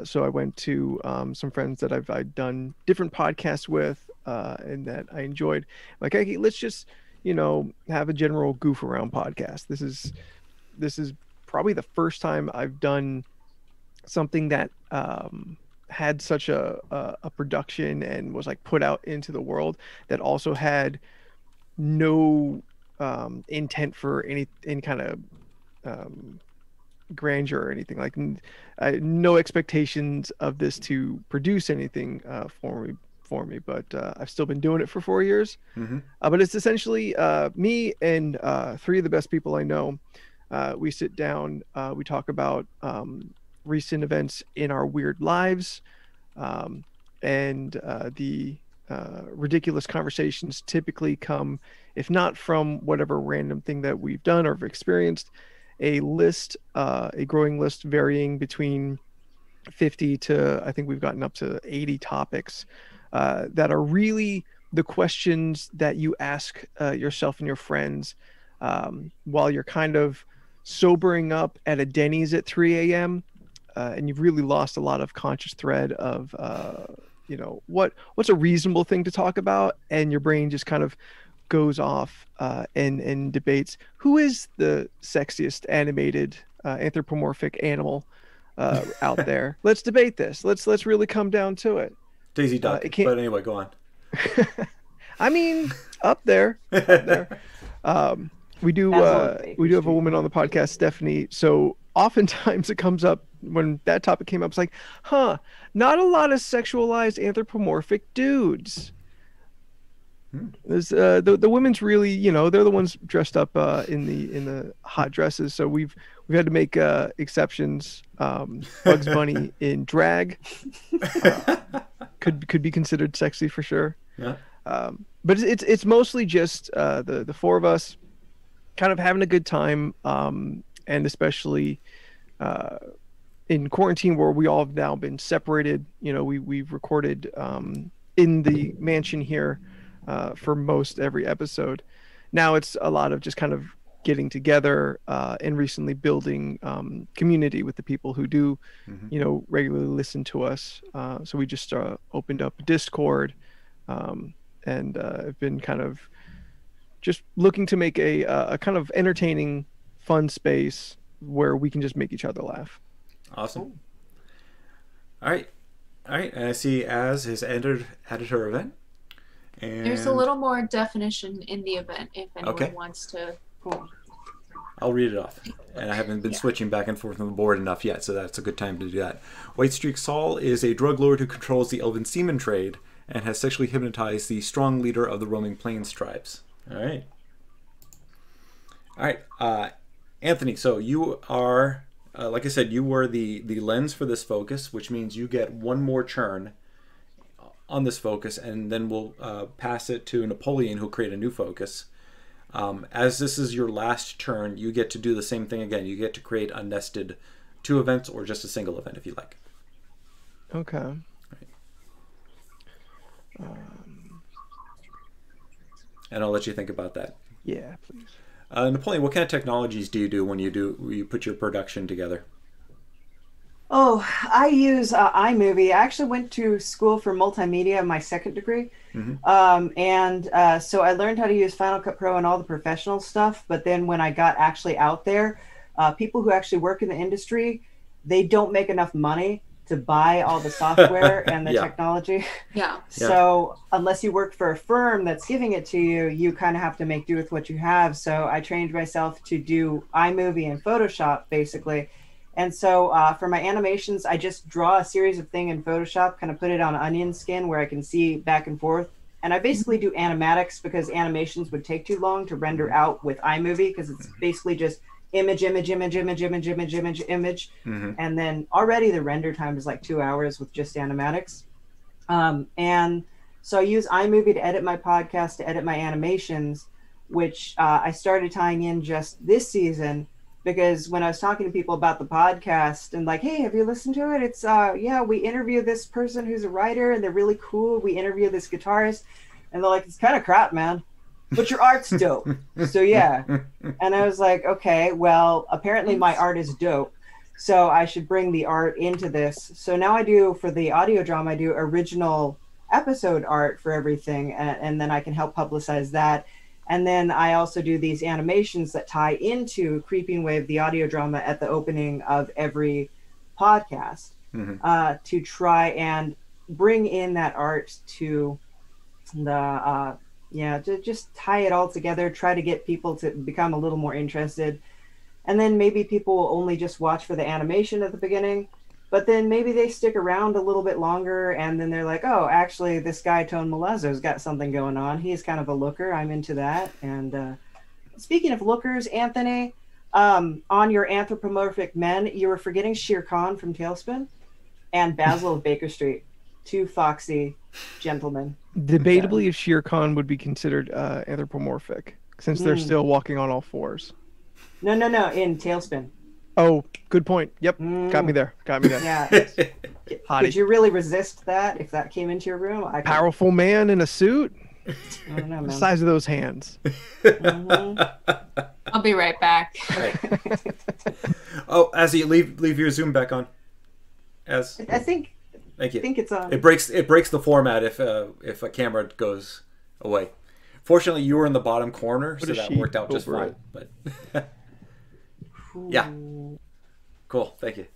So I went to some friends that I've done different podcasts with and that I enjoyed. Like, okay, let's just, you know, have a general goof around podcast. This is probably the first time I've done something that had such a production and was like put out into the world that also had no intent for any kind of grandeur or anything. Like, I no expectations of this to produce anything for me, but I've still been doing it for 4 years. But it's essentially me and three of the best people I know. We sit down, we talk about recent events in our weird lives, and the ridiculous conversations typically come, if not from whatever random thing that we've done or have experienced, a growing list varying between 50 to, I think we've gotten up to 80 topics that are really the questions that you ask yourself and your friends while you're kind of sobering up at a Denny's at 3 a.m. And you've really lost a lot of conscious thread of, you know, what's a reasonable thing to talk about, and your brain just kind of goes off and debates who is the sexiest animated anthropomorphic animal out there. Let's debate this. Let's really come down to it. Daisy Duck. But anyway, go on. I mean, up there. We do have a woman on the podcast, Stephanie. So oftentimes it comes up when that topic came up. It's like, huh, not a lot of sexualized anthropomorphic dudes. There's the women's really, you know, they're the ones dressed up in the hot dresses. So we've had to make exceptions. Bugs Bunny in drag could be considered sexy for sure. Yeah. But it's mostly just the four of us kind of having a good time, and especially in quarantine where we all have now been separated. You know, we've recorded in the mansion here for most every episode. Now it's a lot of just kind of getting together and recently building community with the people who do, you know, regularly listen to us. So we just opened up Discord and I've been kind of just looking to make a kind of entertaining, fun space where we can just make each other laugh. Awesome. All right. And I see Az has added her event. And... there's a little more definition in the event if anyone wants to. Cool. I'll read it off. And I haven't been switching back and forth on the board enough yet, so that's a good time to do that. White Streak Saul is a drug lord who controls the elven semen trade and has sexually hypnotized the strong leader of the roaming plains tribes. All right. Anthony, so you are, like I said, you were the lens for this focus, which means you get one more churn on this focus, and then we'll pass it to Napoleon, who'll create a new focus. As this is your last turn, you get to do the same thing again. You get to create a nested two events or just a single event if you like. Okay. All right. And I'll let you think about that. Yeah, please. Napoleon, what kind of technologies do you do when you put your production together? Oh, I use iMovie. I actually went to school for multimedia in my second degree. So I learned how to use Final Cut Pro and all the professional stuff. But then when I got actually out there, people who actually work in the industry, they don't make enough money to buy all the software and the technology. Yeah. So unless you work for a firm that's giving it to you, you kind of have to make do with what you have. So I trained myself to do iMovie and Photoshop, basically. And so for my animations, I just draw a series of things in Photoshop, kind of put it on onion skin where I can see back and forth. And I basically do animatics because animations would take too long to render out with iMovie because it's basically just image. And then already the render time is like 2 hours with just animatics. And so I use iMovie to edit my podcast, to edit my animations, which I started tying in just this season. Because when I was talking to people about the podcast and like, hey, have you listened to it? It's, yeah, we interview this person who's a writer and they're really cool. We interview this guitarist and they're like, it's kind of crap, man, but your art's dope. So yeah. And I was like, okay, well, apparently my art is dope. So I should bring the art into this. So now I do, for the audio drama, I do original episode art for everything. And then I can help publicize that. And then I also do these animations that tie into Creeping Wave, the audio drama, at the opening of every podcast to try and bring in that art to the, to just tie it all together, try to get people to become a little more interested. And then maybe people will only just watch for the animation at the beginning, but then maybe they stick around a little bit longer and then they're like, oh, actually this guy, Tone Milazzo's got something going on. He's kind of a looker. I'm into that. And speaking of lookers, Anthony, on your anthropomorphic men, you were forgetting Shere Khan from Tailspin and Basil of Baker Street, two foxy gentlemen. Debatably if Shere Khan would be considered anthropomorphic since they're still walking on all fours. No, in Tailspin. Oh, good point. Yep. Got me there. Yeah. Could you really resist that if that came into your room? Powerful man in a suit? I don't know, man. The size of those hands. I'll be right back. Oh, Azzy, leave your Zoom back on. Az. I think it's on. It breaks the format if a camera goes away. Fortunately, you were in the bottom corner, so that worked out just fine. But yeah. Cool. Thank you.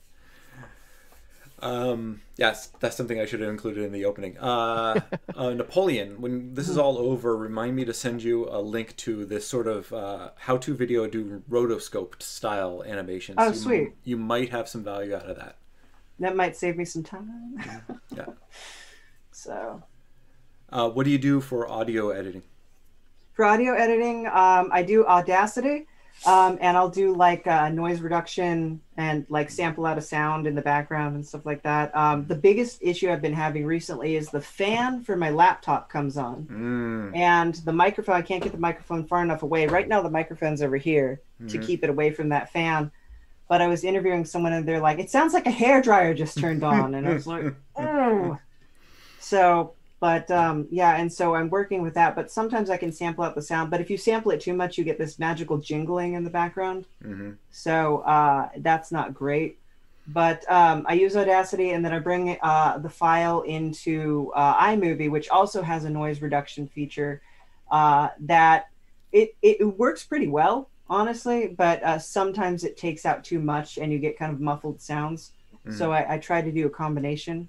Yes, that's something I should have included in the opening. Napoleon, when this is all over, remind me to send you a link to this sort of how-to video, do rotoscoped style animations. Oh, sweet. You might have some value out of that. That might save me some time. Yeah. So. What do you do for audio editing? For audio editing, I do Audacity, and I'll do like noise reduction and like sample out a sound in the background and stuff like that. The biggest issue I've been having recently is the fan for my laptop comes on, and the microphone, I can't get the microphone far enough away. Right now the microphone's over here to keep it away from that fan. But I was interviewing someone and they're like, it sounds like a hairdryer just turned on. And I was like, oh. So, but yeah, and so I'm working with that. But sometimes I can sample out the sound. But if you sample it too much, you get this magical jingling in the background. So that's not great. But I use Audacity, and then I bring the file into iMovie, which also has a noise reduction feature that it works pretty well, honestly, but sometimes it takes out too much and you get kind of muffled sounds. So I try to do a combination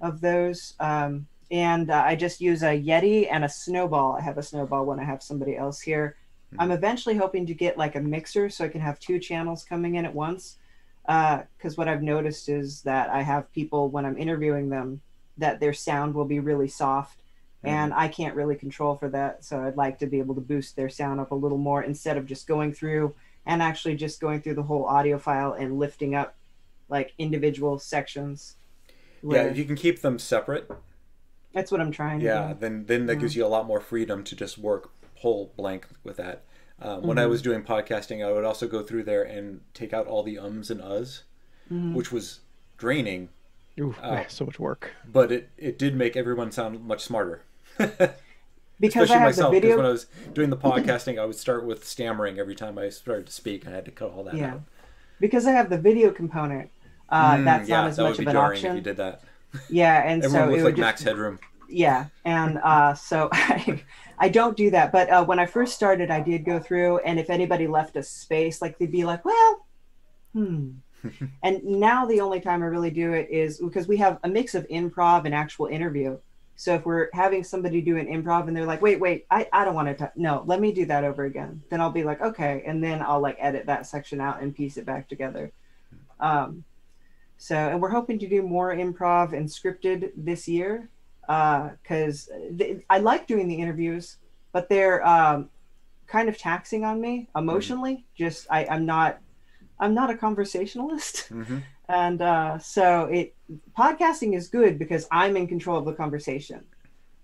of those. And I just use a Yeti and a Snowball. I have a Snowball when I have somebody else here. I'm eventually hoping to get like a mixer so I can have two channels coming in at once. Because what I've noticed is that I have people, when I'm interviewing them, that their sound will be really soft. And I can't really control for that. So I'd like to be able to boost their sound up a little more instead of just going through and actually just going through the whole audio file and lifting up like individual sections. Yeah, if you can keep them separate. That's what I'm trying to do. Yeah, then that gives you a lot more freedom to just work whole blank with that. When I was doing podcasting, I would also go through there and take out all the ums and uhs, which was draining. Ooh, so much work. But it did make everyone sound much smarter. Because especially myself, because when I was doing the podcasting, I would start with stammering every time I started to speak, and I had to cut all that out. Because I have the video component, that's not as much of an option. If you did that. Yeah, and everyone was like Max Headroom. Yeah, and so I don't do that. But when I first started, I did go through, and if anybody left a space, like they'd be like, well, And now the only time I really do it is because we have a mix of improv and actual interview. So if we're having somebody do an improv and they're like, wait, I don't want to, no, let me do that over again. Then I'll be like, okay. And then I'll like edit that section out and piece it back together. So, and we're hoping to do more improv and scripted this year. Cause I like doing the interviews, but they're kind of taxing on me emotionally. Just, I'm not a conversationalist. And so podcasting is good because I'm in control of the conversation.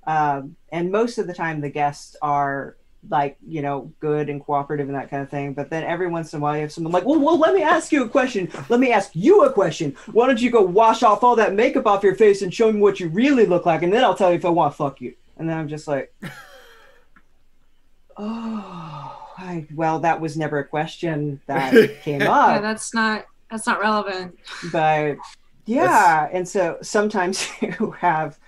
And most of the time the guests are like, you know, good and cooperative and that kind of thing. But then every once in a while you have someone like, well, let me ask you a question. Let me ask you a question. Why don't you go wash off all that makeup off your face and show me what you really look like? And then I'll tell you if I want to fuck you. And then I'm just like, well, that was never a question that came up. Yeah, that's not relevant. But yeah, and so sometimes you have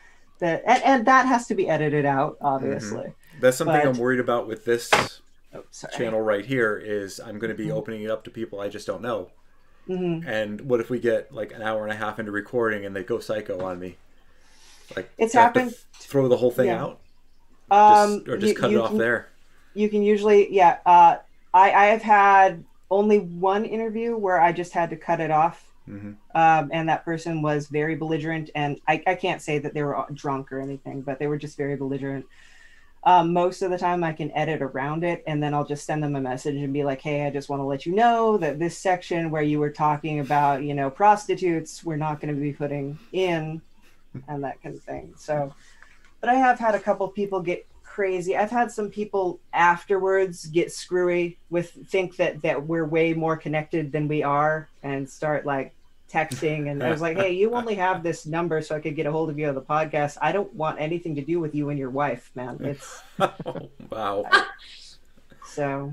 that, and that has to be edited out, obviously. That's something I'm worried about with this channel right here is I'm going to be opening it up to people I just don't know. And what if we get like an hour and a half into recording and they go psycho on me? Like it's happened. Throw the whole thing out, or just cut it off there. You can usually, I have had only one interview where I just had to cut it off. And that person was very belligerent. And I can't say that they were drunk or anything, but they were just very belligerent. Most of the time I can edit around it. And then I'll just send them a message and be like, hey, I just want to let you know that this section where you were talking about, you know, prostitutes, we're not going to be putting in and that kind of thing. So, but I have had a couple people get crazy. I've had some people afterwards get screwy with think that we're way more connected than we are and start like texting. And I was like, hey, you only have this number so I could get a hold of you on the podcast. I don't want anything to do with you and your wife, man. It's wow. So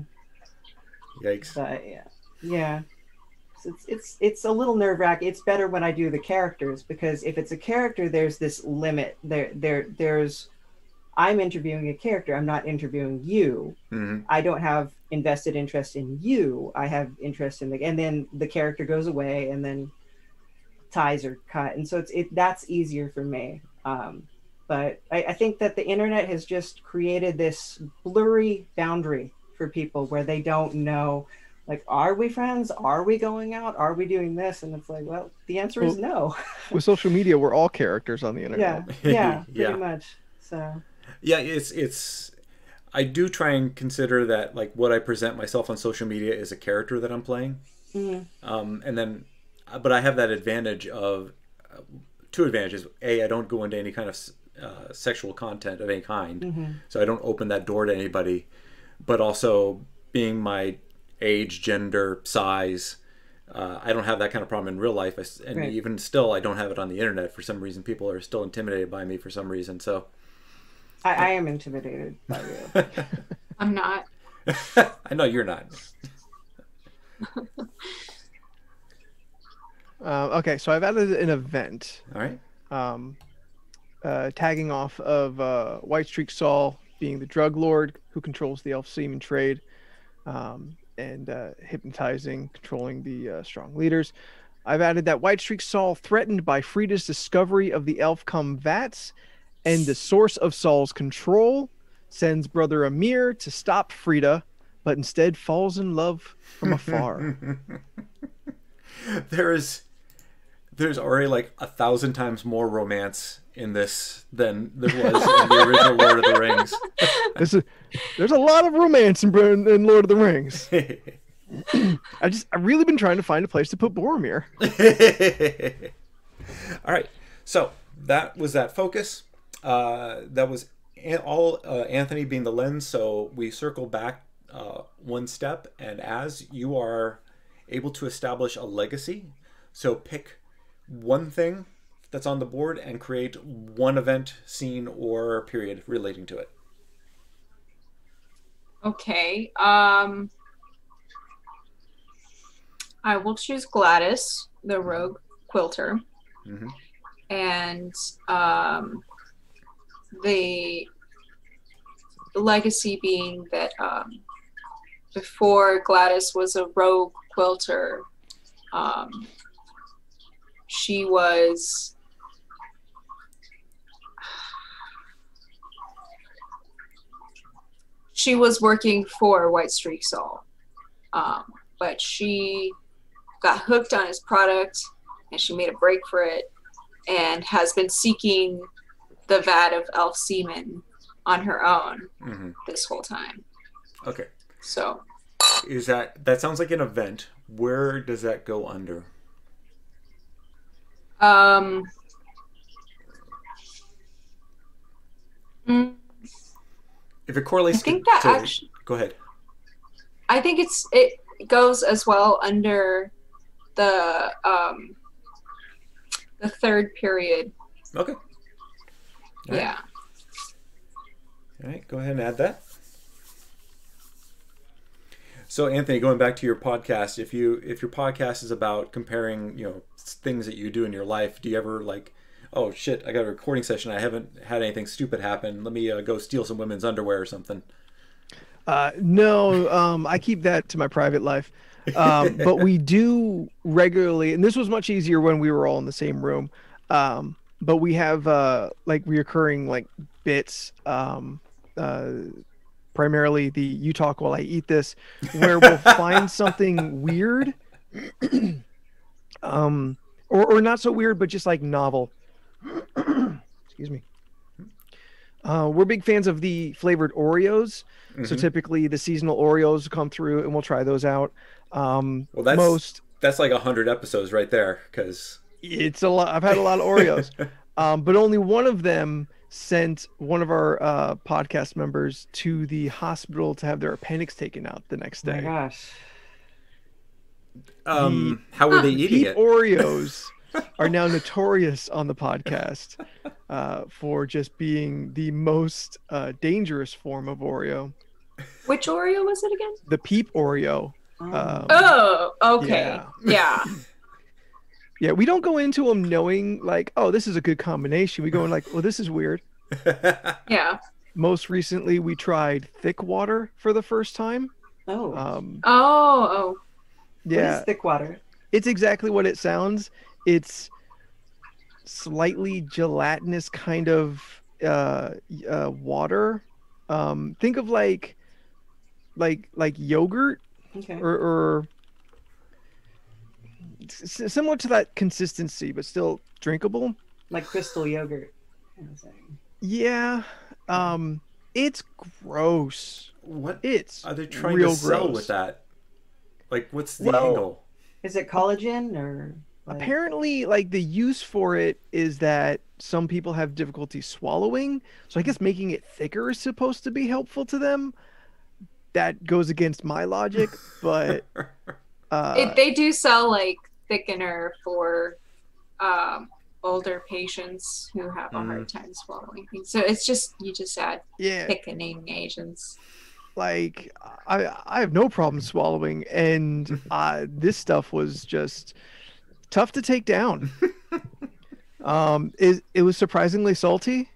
yikes. But yeah. So it's a little nerve-wracking. It's better when I do the characters, because if it's a character, there's this limit. There's I'm interviewing a character. I'm not interviewing you. I don't have invested interest in you. I have interest in and then the character goes away, and then ties are cut. And so that's easier for me. But I think that the internet has just created this blurry boundary for people where they don't know, like, are we friends? Are we going out? Are we doing this? And it's like, well, the answer is no. With social media, we're all characters on the internet. Yeah, yeah, pretty much. So. Yeah, it's. I do try and consider that, like, what I present myself on social media is a character that I'm playing. Mm-hmm. But I have that advantage of two advantages. A, I don't go into any kind of sexual content of any kind, mm-hmm. so I don't open that door to anybody. But also, being my age, gender, size, I don't have that kind of problem in real life. And even still, I don't have it on the internet. For some reason, people are still intimidated by me for some reason. So I am intimidated by you. I'm not. I know you're not. Okay, so I've added an event. All right. Tagging off of White Streak Saul being the drug lord who controls the elf seaman trade, and hypnotizing, controlling the strong leaders. I've added that White Streak Saul threatened by Frida's discovery of the elf combats and the source of Saul's control sends brother Amir to stop Frida, but instead falls in love from afar. There's already like 1,000 times more romance in this than there was in the original Lord of the Rings. There's a lot of romance in Lord of the Rings. I've really been trying to find a place to put Boromir. All right, so that was that focus. That was all Anthony being the lens. So we circle back one step, and as you are able to establish a legacy, so pick one thing that's on the board and create one event, scene, or period relating to it. Okay. I will choose Gladys, the rogue quilter. Mm-hmm. And the legacy being that before Gladys was a rogue quilter, she was working for White Streak Saul, but she got hooked on his product and she made a break for it and has been seeking the vat of elf semen on her own this whole time. Okay. So is that sounds like an event. Where does that go under? If it correlates, I think that actually, go ahead. I think it goes as well under the third period. Okay. All right. Yeah. All right, go ahead and add that. So Anthony, going back to your podcast, if your podcast is about comparing, things that you do in your life, do you ever like, oh shit, I got a recording session, I haven't had anything stupid happen, let me go steal some women's underwear or something? No, I keep that to my private life. But we do regularly, and this was much easier when we were all in the same room. But we have like reoccurring like bits. Primarily the "You Talk While I Eat This," where we'll find something weird, or not so weird, but just like novel. Excuse me. We're big fans of the flavored Oreos, so typically the seasonal Oreos come through, and we'll try those out. Well, that's like 100 episodes right there, because it's a lot. I've had a lot of Oreos, but only one of them sent one of our podcast members to the hospital to have their appendix taken out the next day. Oh my gosh. How were they eating it? Oreos are now notorious on the podcast for just being the most dangerous form of Oreo. Which Oreo was it again? The Peep Oreo. Oh, okay. Yeah. Yeah, we don't go into them knowing like, oh, this is a good combination. We go in like, well, this is weird. Yeah. Most recently, we tried thick water for the first time. Oh. Yeah. What is thick water? It's exactly what it sounds. It's slightly gelatinous kind of water. Think of like yogurt, okay, or similar to that consistency, but still drinkable. Like crystal yogurt kind of thing. Yeah. It's gross. What are they trying to sell with that? Like, what's the angle? Is it collagen or? Apparently, like, the use for it is that some people have difficulty swallowing. So I guess making it thicker is supposed to be helpful to them. That goes against my logic, but they do sell like thickener for older patients who have a hard time swallowing things. So it's just, you just add thickening agents. Like, I have no problem swallowing, and this stuff was just tough to take down. It was surprisingly salty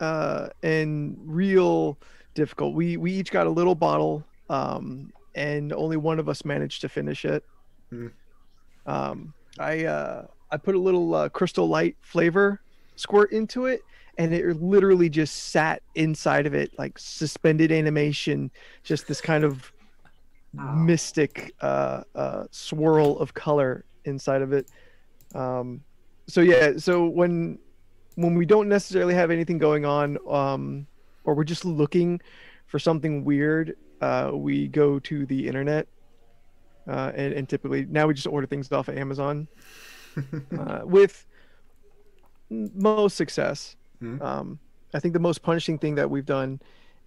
and real difficult. We each got a little bottle, and only one of us managed to finish it. I put a little Crystal Light flavor squirt into it, and it literally just sat inside of it, like suspended animation, just this kind of mystic swirl of color inside of it. So when we don't necessarily have anything going on, or we're just looking for something weird, we go to the internet, and typically now we just order things off of Amazon with most success. I think the most punishing thing that we've done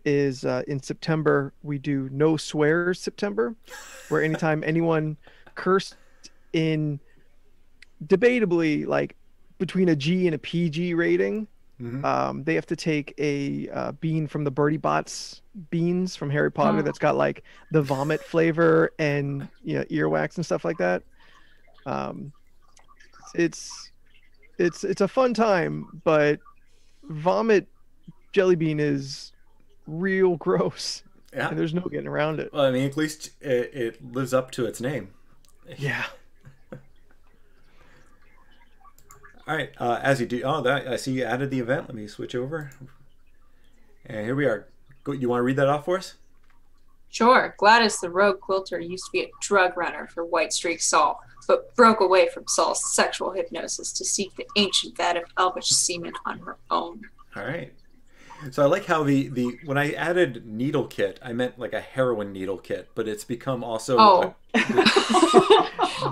is in September, we do No Swears September, where anytime anyone cursed in debatably like between a G and a PG rating, they have to take a bean from the Birdie Bots beans from Harry Potter that's got like the vomit flavor and, you know, earwax and stuff like that. It's a fun time, but vomit jelly bean is real gross. Yeah, and there's no getting around it. Well, I mean, at least it lives up to its name. Yeah. All right, as you do, I see you added the event. Let me switch over. And here we are. You want to read that off for us? Sure. Gladys, the rogue quilter, used to be a drug runner for White Streak Saul, but broke away from Saul's sexual hypnosis to seek the ancient vat of elvish semen on her own. All right. So I like how the when I added needle kit, I meant like a heroin needle kit, but it's become also. Oh.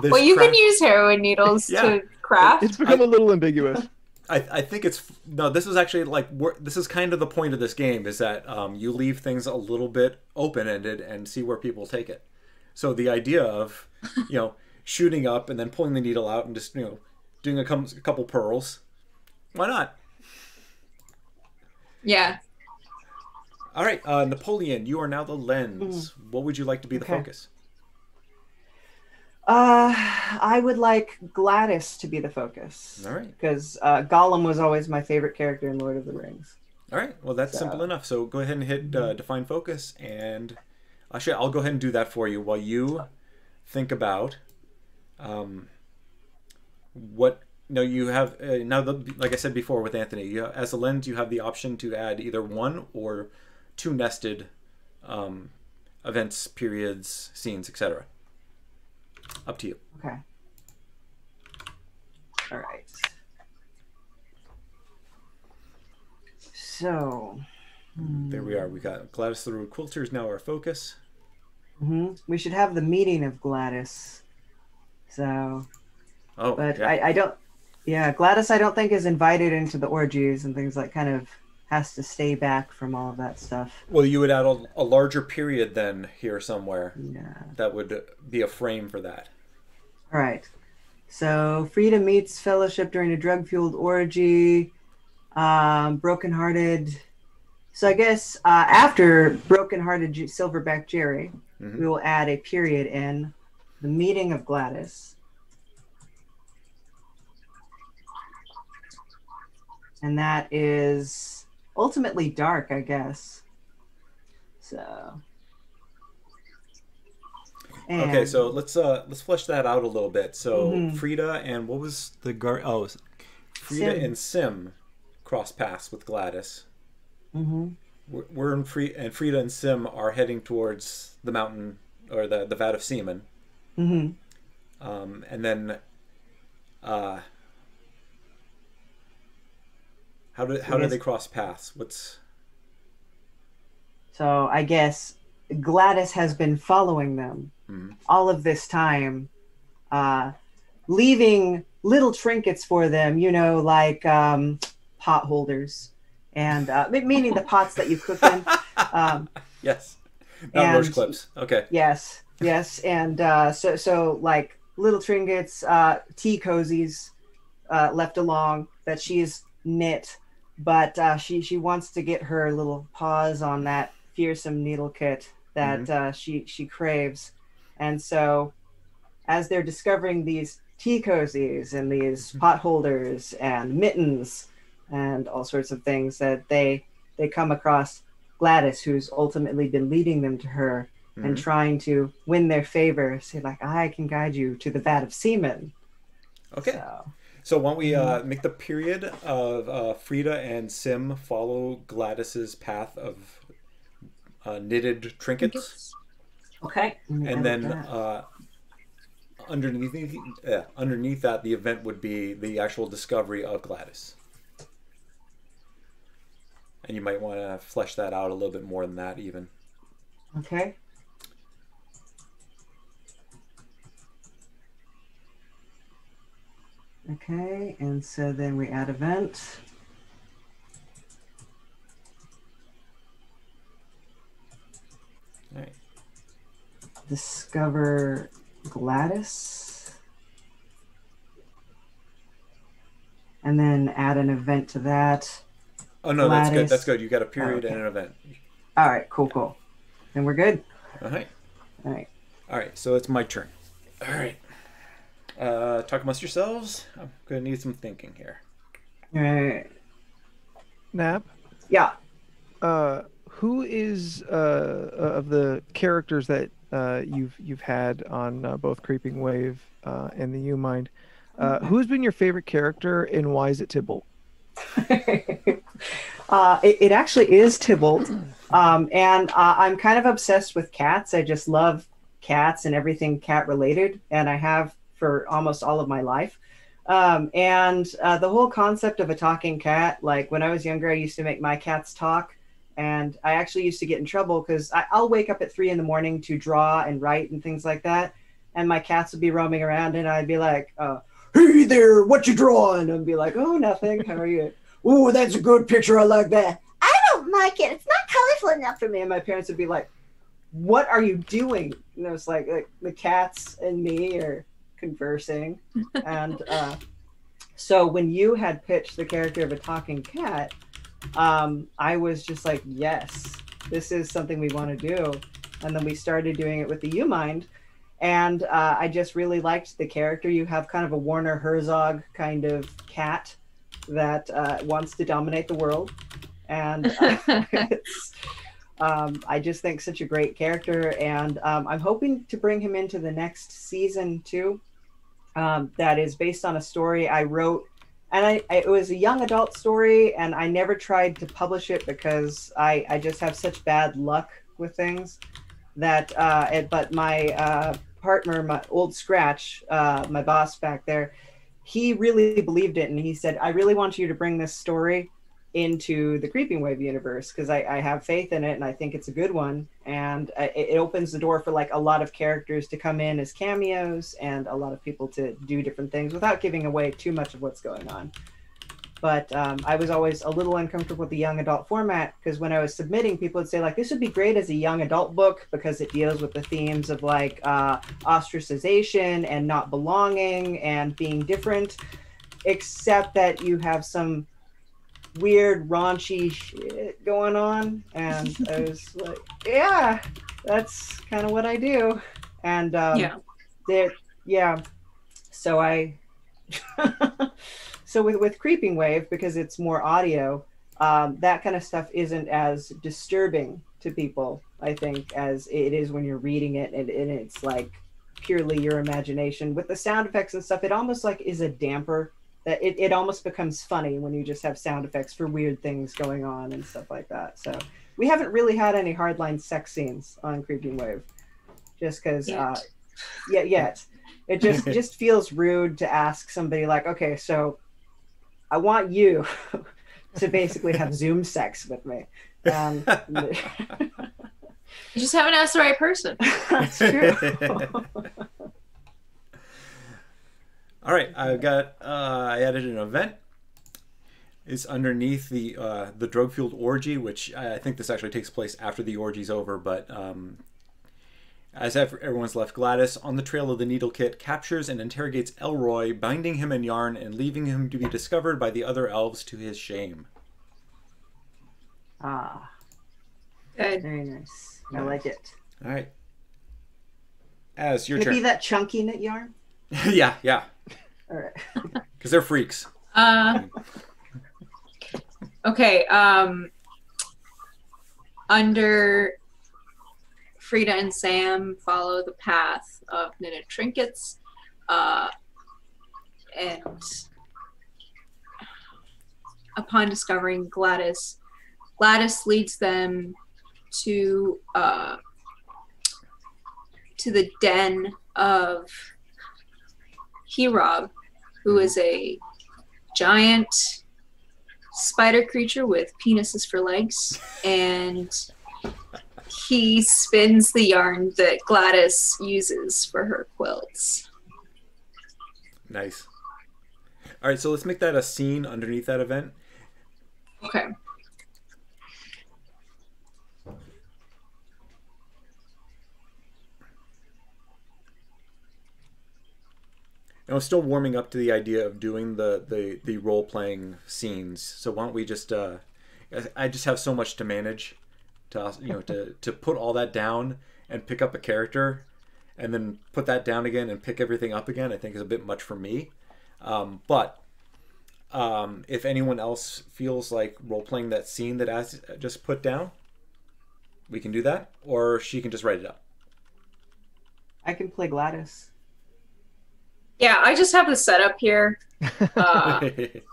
Well, you can use heroin needles to craft. It's become a little ambiguous. I think it's no. This is actually like this is kind of the point of this game, is that you leave things a little bit open-ended and see where people take it. So the idea of shooting up and then pulling the needle out and just doing a couple pearls, why not? Yeah. All right, Napoleon, you are now the lens. What would you like to be the focus? I would like Gladys to be the focus. All right. Because Gollum was always my favorite character in Lord of the Rings. All right. Well, that's simple enough. So go ahead and hit define focus, and actually, I'll go ahead and do that for you while you think about what. No, you have now. Like I said before, with Anthony, as a lens, you have the option to add either one or two nested events, periods, scenes, etc. Up to you. Okay. All right. So. There we are. We got Gladys the Road Quilter is now our focus. We should have the meeting of Gladys. So. Oh. But yeah. I don't. Yeah, Gladys, I don't think is invited into the orgies and things, like kind of has to stay back from all of that stuff. Well, you would add a larger period then here somewhere. Yeah. That would be a frame for that. All right. So freedom meets fellowship during a drug-fueled orgy, brokenhearted. So I guess after brokenhearted Silverback Jerry, we will add a period in the meeting of Gladys. And that is ultimately dark, I guess. So. And okay, so let's flesh that out a little bit. So Frida and what was the Frida and Sim cross paths with Gladys. Mm-hmm. We're in Frida and Sim are heading towards the mountain or the vat of semen. Mm-hmm. And then, how do they cross paths? So I guess Gladys has been following them all of this time, leaving little trinkets for them, you know, like pot holders, and meaning the pots that you cook in. Yes, not roach clips. Okay. Yes, yes, and so like little trinkets, tea cozies left along that she has knit, but she wants to get her little paws on that fearsome needle kit that she craves. And so as they're discovering these tea cozies and these pot holders and mittens and all sorts of things, that they come across Gladys, who's ultimately been leading them to her and trying to win their favor, say like, I can guide you to the vat of semen. Okay. So why don't we make the period of Frida and Sim follow Gladys's path of knitted trinkets. Okay. And then underneath that, the event would be the actual discovery of Gladys. And you might want to flesh that out a little bit more than that even. Okay. Okay, and so then we add event. Right. Discover Gladys, and then add an event to that. Oh no, Gladys. That's good. That's good. You got a period and an event. All right, cool, cool. Then we're good. All right. All right. All right. So it's my turn. All right. Talk amongst yourselves. I'm gonna need some thinking here. All right. Nab. Yeah. Who is of the characters that you've had on both Creeping Wave and the You Mind? Who's been your favorite character, and why is it Tybalt? It actually is Tybalt, and I'm kind of obsessed with cats. I just love cats and everything cat related, and I have for almost all of my life. And the whole concept of a talking cat, like when I was younger, I used to make my cats talk. And I actually used to get in trouble because I'll wake up at 3 in the morning to draw and write and things like that. And my cats would be roaming around and I'd be like, hey there, what you drawing? And be like, oh, nothing. How are you? Oh, that's a good picture. I like that. I don't like it. It's not colorful enough for me. And my parents would be like, what are you doing? And it was like the cats and me are conversing. And so when you had pitched the character of a talking cat, I was just like, yes, this is something we want to do. And then we started doing it with the You Mind. And I just really liked the character. You have kind of a Werner Herzog kind of cat that wants to dominate the world. And I just think such a great character. And I'm hoping to bring him into the next season too. That is based on a story I wrote. And it was a young adult story, and I never tried to publish it because I just have such bad luck with things that, but my partner, my old Scratch, my boss back there, he really believed it. And he said, I really want you to bring this story into the Creeping Wave universe because I have faith in it and I think it's a good one. And it opens the door for like a lot of characters to come in as cameos and a lot of people to do different things without giving away too much of what's going on. But I was always a little uncomfortable with the young adult format because when I was submitting, people would say like, this would be great as a young adult book because it deals with the themes of like ostracization and not belonging and being different, except that you have some weird raunchy shit going on. And I was like, yeah, that's kind of what I do. And so I so with Creeping Wave, because it's more audio, that kind of stuff isn't as disturbing to people, I think, as it is when you're reading it and it's like purely your imagination with the sound effects and stuff. It almost like is a damper that it almost becomes funny when you just have sound effects for weird things going on and stuff like that. So we haven't really had any hardline sex scenes on Creeping Wave, just because, it just feels rude to ask somebody like, okay, so I want you to basically have Zoom sex with me. You just haven't asked the right person. That's true. All right, I've got, I added an event. It's underneath the drug-fueled orgy, which I think this actually takes place after the orgy's over, but as everyone's left, Gladys, on the trail of the needle kit, captures and interrogates Elroy, binding him in yarn and leaving him to be discovered by the other elves to his shame. Ah. Good. Very nice. I like it. All right. Az, your turn. Can it be that chunky knit yarn? Yeah. All right. Because they're freaks. Okay. Under Frida and Sam, follow the path of knitted trinkets, and upon discovering Gladys leads them to the den of Herob, who is a giant spider creature with penises for legs, and he spins the yarn that Gladys uses for her quilts. Nice. All right, so let's make that a scene underneath that event. Okay. I was still warming up to the idea of doing the role-playing scenes. So why don't we just, I just have so much to manage, to put all that down and pick up a character and then put that down again and pick everything up again, I think is a bit much for me. But if anyone else feels like role-playing that scene that Az just put down, we can do that, or she can just write it up. I can play Gladys. Yeah, I just have the setup here. What's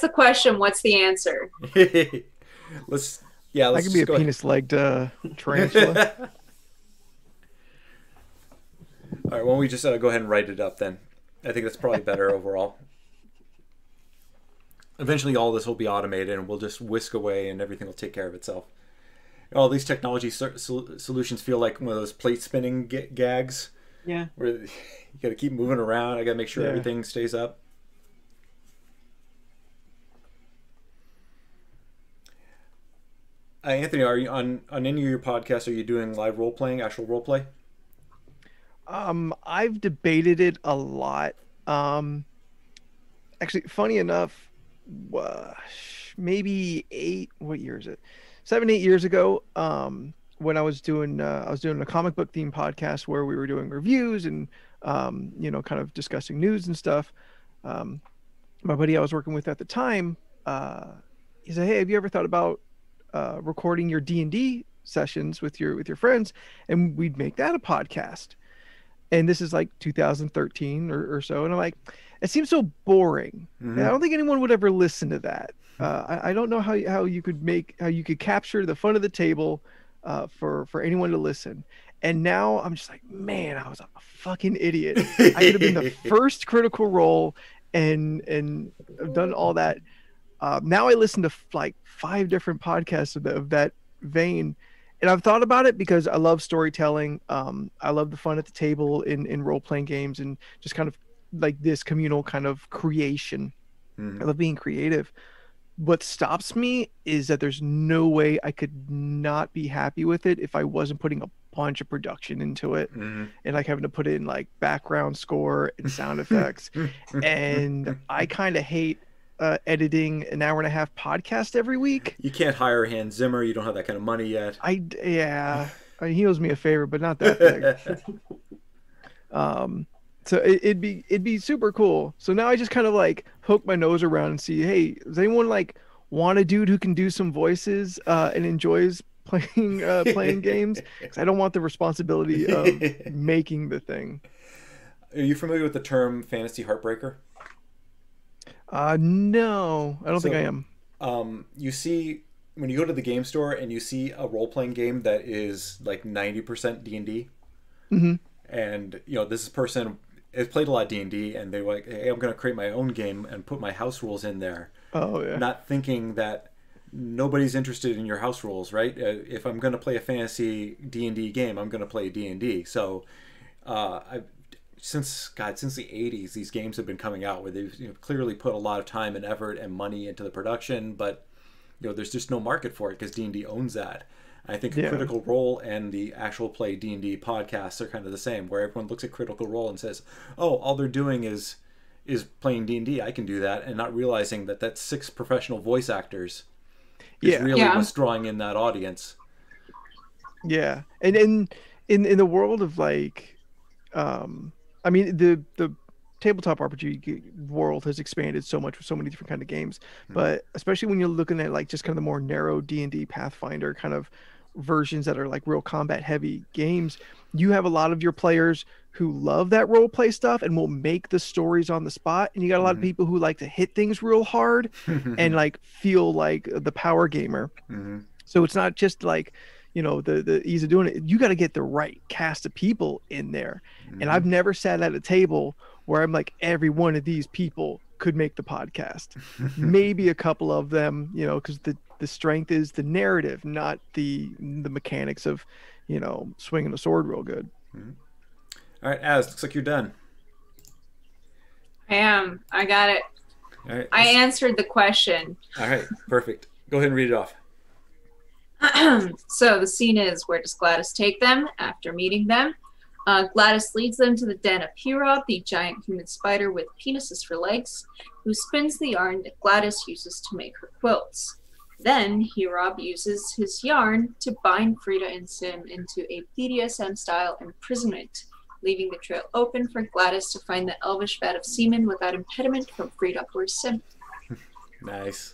the question? What's the answer? Let's. I can be a penis-legged tarantula. All right, why don't we just go ahead and write it up then? I think that's probably better overall. Eventually, all this will be automated, and we'll just whisk away, and everything will take care of itself. All these technology solutions feel like one of those plate-spinning gags. Yeah. Where you gotta keep moving around. I gotta make sure everything stays up. Anthony, are you on any of your podcasts? Are you doing live role playing, actual role play? I've debated it a lot. Actually, funny enough, maybe 7-8 years ago. When I was doing a comic book themed podcast where we were doing reviews and, kind of discussing news and stuff. My buddy I was working with at the time, he said, "Hey, have you ever thought about recording your D&D sessions with your friends?" And we'd make that a podcast. And this is like 2013 or so. And I'm like, it seems so boring. Mm-hmm. And I don't think anyone would ever listen to that. I don't know how you could capture the fun of the table for anyone to listen. And now I'm just like, man, I was a fucking idiot. I could have been the first Critical Role and I've done all that. Now I listen to like 5 different podcasts of that vein, and I've thought about it because I love storytelling. I love the fun at the table in role-playing games and just kind of like this communal kind of creation. Mm-hmm. I love being creative. What stops me is that there's no way I could not be happy with it if I wasn't putting a bunch of production into it, mm-hmm. and like having to put in like background score and sound effects. And I kind of hate editing an hour-and-a-half podcast every week. You can't hire Hans Zimmer. You don't have that kind of money yet. He owes me a favor, but not that big. So it'd be super cool. So now I just kind of like poke my nose around and see, hey, does anyone like want a dude who can do some voices and enjoys playing games? Because I don't want the responsibility of making the thing. Are you familiar with the term fantasy heartbreaker? No, I don't think I am. You see, when you go to the game store and you see a role-playing game that is like 90% D&D, and you know this person has played a lot of D&D, and they were like, "Hey, I'm going to create my own game and put my house rules in there." Oh yeah. Not thinking that nobody's interested in your house rules, right? If I'm going to play a fantasy D&D game, I'm going to play D&D. So, since the 80s, these games have been coming out where they've clearly put a lot of time and effort and money into the production, but there's just no market for it because D&D owns that. I think Critical Role and the actual play D&D podcasts are kind of the same, where everyone looks at Critical Role and says, "Oh, all they're doing is playing D&D. I can do that," and not realizing that that's 6 professional voice actors is really what's drawing in that audience. Yeah, and in the world of like, I mean, the tabletop RPG world has expanded so much with so many different kind of games, but especially when you're looking at like just kind of the more narrow D&D Pathfinder kind of versions that are like real combat heavy games, you have a lot of your players who love that role play stuff and will make the stories on the spot, and you got a lot of people who like to hit things real hard and like feel like the power gamer. So it's not just like, you know, the ease of doing it. You got to get the right cast of people in there. And I've never sat at a table where I'm like, every one of these people could make the podcast. Maybe a couple of them, you know, because the strength is the narrative, not the mechanics of, you know, swinging a sword real good. All right, Az, looks like you're done. I am. I got it. All right, I answered the question. All right, perfect. Go ahead and read it off. So the scene is, where does Gladys take them after meeting them? Gladys leads them to the den of Herod, the giant human spider with penises for legs, who spins the yarn that Gladys uses to make her quilts. Then Herod uses his yarn to bind Frida and Sim into a BDSM-style imprisonment, leaving the trail open for Gladys to find the elvish vat of semen without impediment from Frida or Sim. Nice.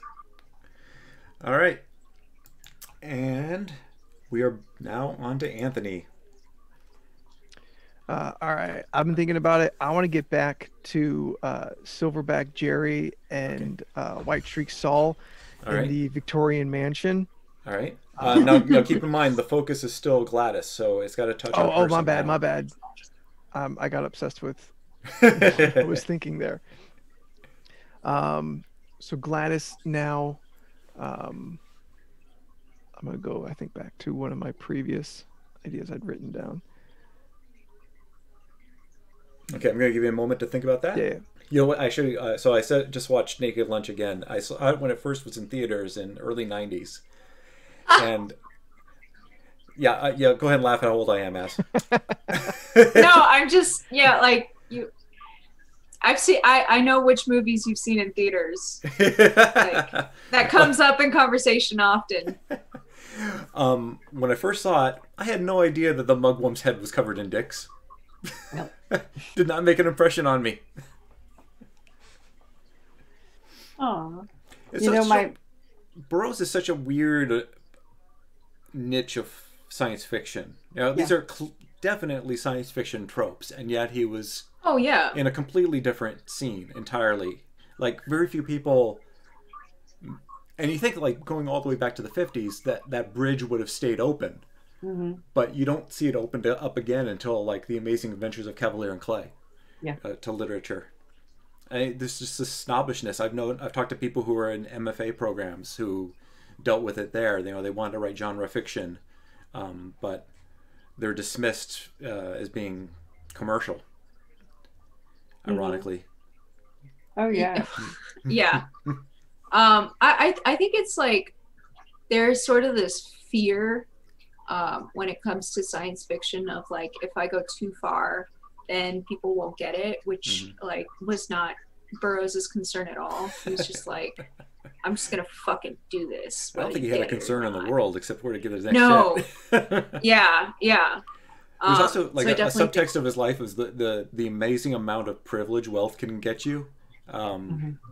All right. And we are now on to Anthony. All right. I've been thinking about it. I want to get back to Silverback Jerry and White Streak Saul in the Victorian mansion. All right. Now keep in mind, the focus is still Gladys, so it's got to touch on person. Oh, my bad. Now. My bad. I got obsessed with what I was thinking there. So Gladys now... I'm going to go, I think, back to one of my previous ideas I'd written down. Okay, I'm going to give you a moment to think about that. Yeah. You know what? I should. So I said, just watched Naked Lunch again. I saw it when it first was in theaters in early 90s. And yeah, go ahead and laugh at how old I am, ass. No, I'm just, yeah, like you. I've seen. I know which movies you've seen in theaters. Like, that comes up in conversation often. When I first saw it, I had no idea that the mugwump's head was covered in dicks. No. Did not make an impression on me. Oh, you know, Burroughs is such a weird niche of science fiction. You know, these are definitely science fiction tropes, and yet he was. Oh yeah. In a completely different scene entirely. Like, very few people. And you think, like, going all the way back to the 50s, that bridge would have stayed open. But you don't see it opened up again until, like, The Amazing Adventures of Cavalier and Clay. Yeah. To literature. There's just this snobbishness. I've talked to people who are in MFA programs who dealt with it there. You know, they wanted to write genre fiction, but they're dismissed as being commercial. Ironically. Oh yeah. Yeah. I think it's like there's sort of this fear when it comes to science fiction of like, if I go too far then people won't get it, which like was not Burroughs' concern at all. He was just like, I'm just gonna fucking do this. I don't think he had a concern in the world except where to get his next step. Yeah, yeah. There's also like a subtext of his life is the amazing amount of privilege wealth can get you.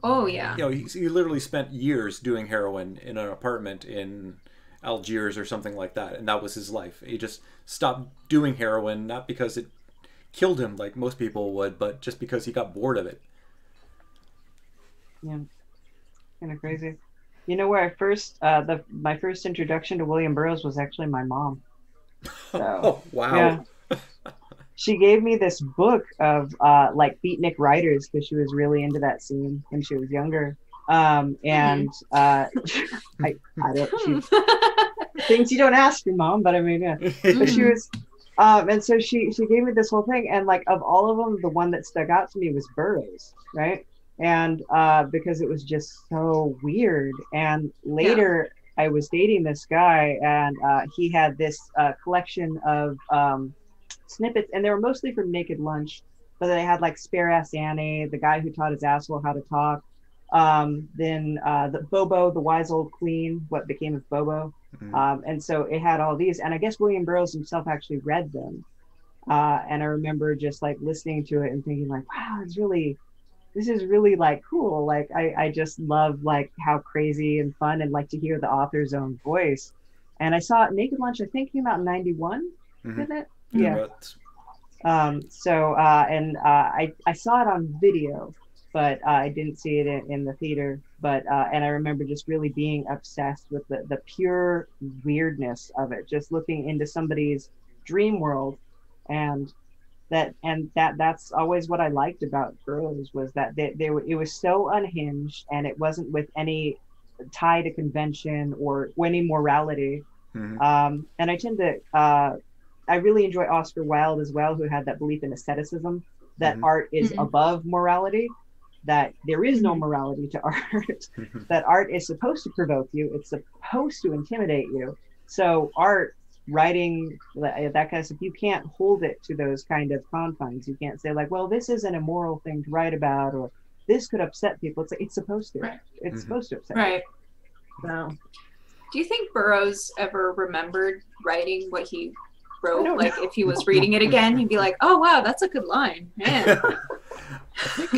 Oh yeah. You know, he literally spent years doing heroin in an apartment in Algiers or something like that, and that was his life. He just stopped doing heroin, not because it killed him like most people would, but just because he got bored of it. Yeah, kind of crazy. You know where I first, my first introduction to William Burroughs was actually my mom. So, oh, wow. Yeah. She gave me this book of like beatnik writers because she was really into that scene when she was younger. And things you don't ask your mom, but I mean, yeah. But she was, and so she gave me this whole thing, and like of all of them, the one that stuck out to me was Burroughs, right? And because it was just so weird. And later, yeah. I was dating this guy, and he had this collection of snippets, and they were mostly from Naked Lunch, but they had like Spare Ass Annie, the guy who taught his asshole how to talk, then the Bobo, the wise old queen, what became of Bobo. Mm-hmm. And so it had all these, and I guess William Burroughs himself actually read them. And I remember just like listening to it and thinking like, wow, it's really... this is really like cool. Like I just love like how crazy and fun and like to hear the author's own voice. And I saw Naked Lunch, I think came out in 91, mm-hmm. didn't it? Yeah. Right. I saw it on video, but I didn't see it in the theater. But and I remember just really being obsessed with the pure weirdness of it, just looking into somebody's dream world. And that's always what I liked about Burroughs, was that it was so unhinged, and it wasn't with any tie to convention or any morality. Mm-hmm. And I tend to I really enjoy Oscar Wilde as well, who had that belief in asceticism, that mm-hmm. art is mm-hmm. above morality, that there is no morality to art, that art is supposed to provoke you, it's supposed to intimidate you. So art, writing, that kind of stuff, you can't hold it to those kind of confines. You can't say like, well, this is an immoral thing to write about, or this could upset people. It's like, it's supposed to. Right. It's mm-hmm. supposed to upset. Right. People. So, do you think Burroughs ever remembered writing what he wrote? Like, know. If he was reading it again, he'd be like, "Oh wow, that's a good line." Man. I think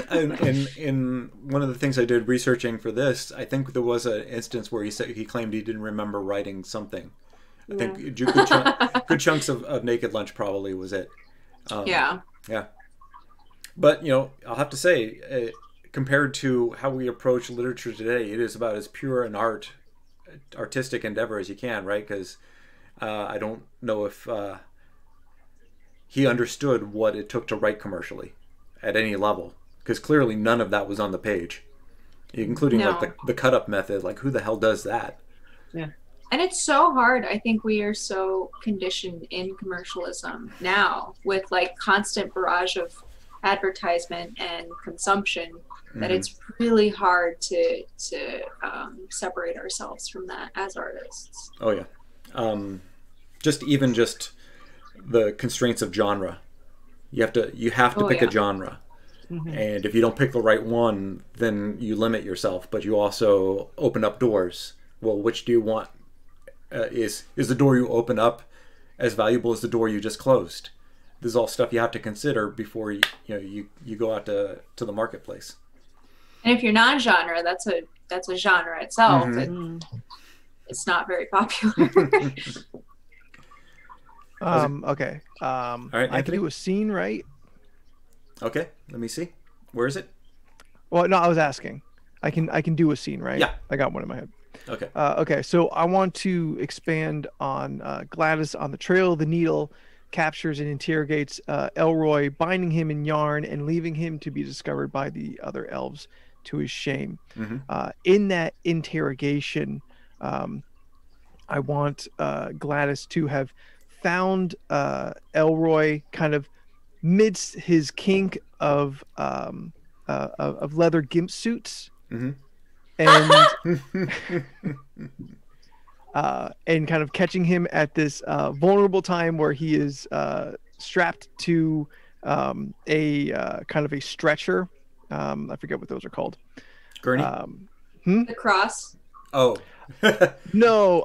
in one of the things I did researching for this, I think there was an instance where he said he claimed he didn't remember writing something. I think good chunks of Naked Lunch probably was it. Yeah. But, you know, I'll have to say, compared to how we approach literature today, it is about as pure an artistic endeavor as you can, right? Because I don't know if he understood what it took to write commercially at any level, because clearly none of that was on the page, including like the cut-up method. Like, who the hell does that? Yeah. And it's so hard. I think we are so conditioned in commercialism now with like constant barrage of advertisement and consumption mm-hmm. that it's really hard to separate ourselves from that as artists. Oh yeah. Just the constraints of genre. You have to pick a genre. Mm-hmm. And if you don't pick the right one, then you limit yourself, but you also open up doors. Well, which do you want? Is the door you open up as valuable as the door you just closed? This is all stuff you have to consider before you go out to the marketplace. And if you're non-genre, that's a genre itself. Mm-hmm. It's not very popular. Okay. All right, I can do a scene, right? Okay. Let me see. Where is it? Well, no, I was asking. I can do a scene, right? Yeah. I got one in my head. Okay. Okay. So I want to expand on Gladys on the trail of the needle, captures and interrogates Elroy, binding him in yarn and leaving him to be discovered by the other elves to his shame. Mm-hmm. In that interrogation, I want Gladys to have found Elroy kind of midst his kink of leather gimp suits. Mm-hmm. And kind of catching him at this vulnerable time where he is strapped to a kind of a stretcher. I forget what those are called. Gurney? The cross? Oh. No,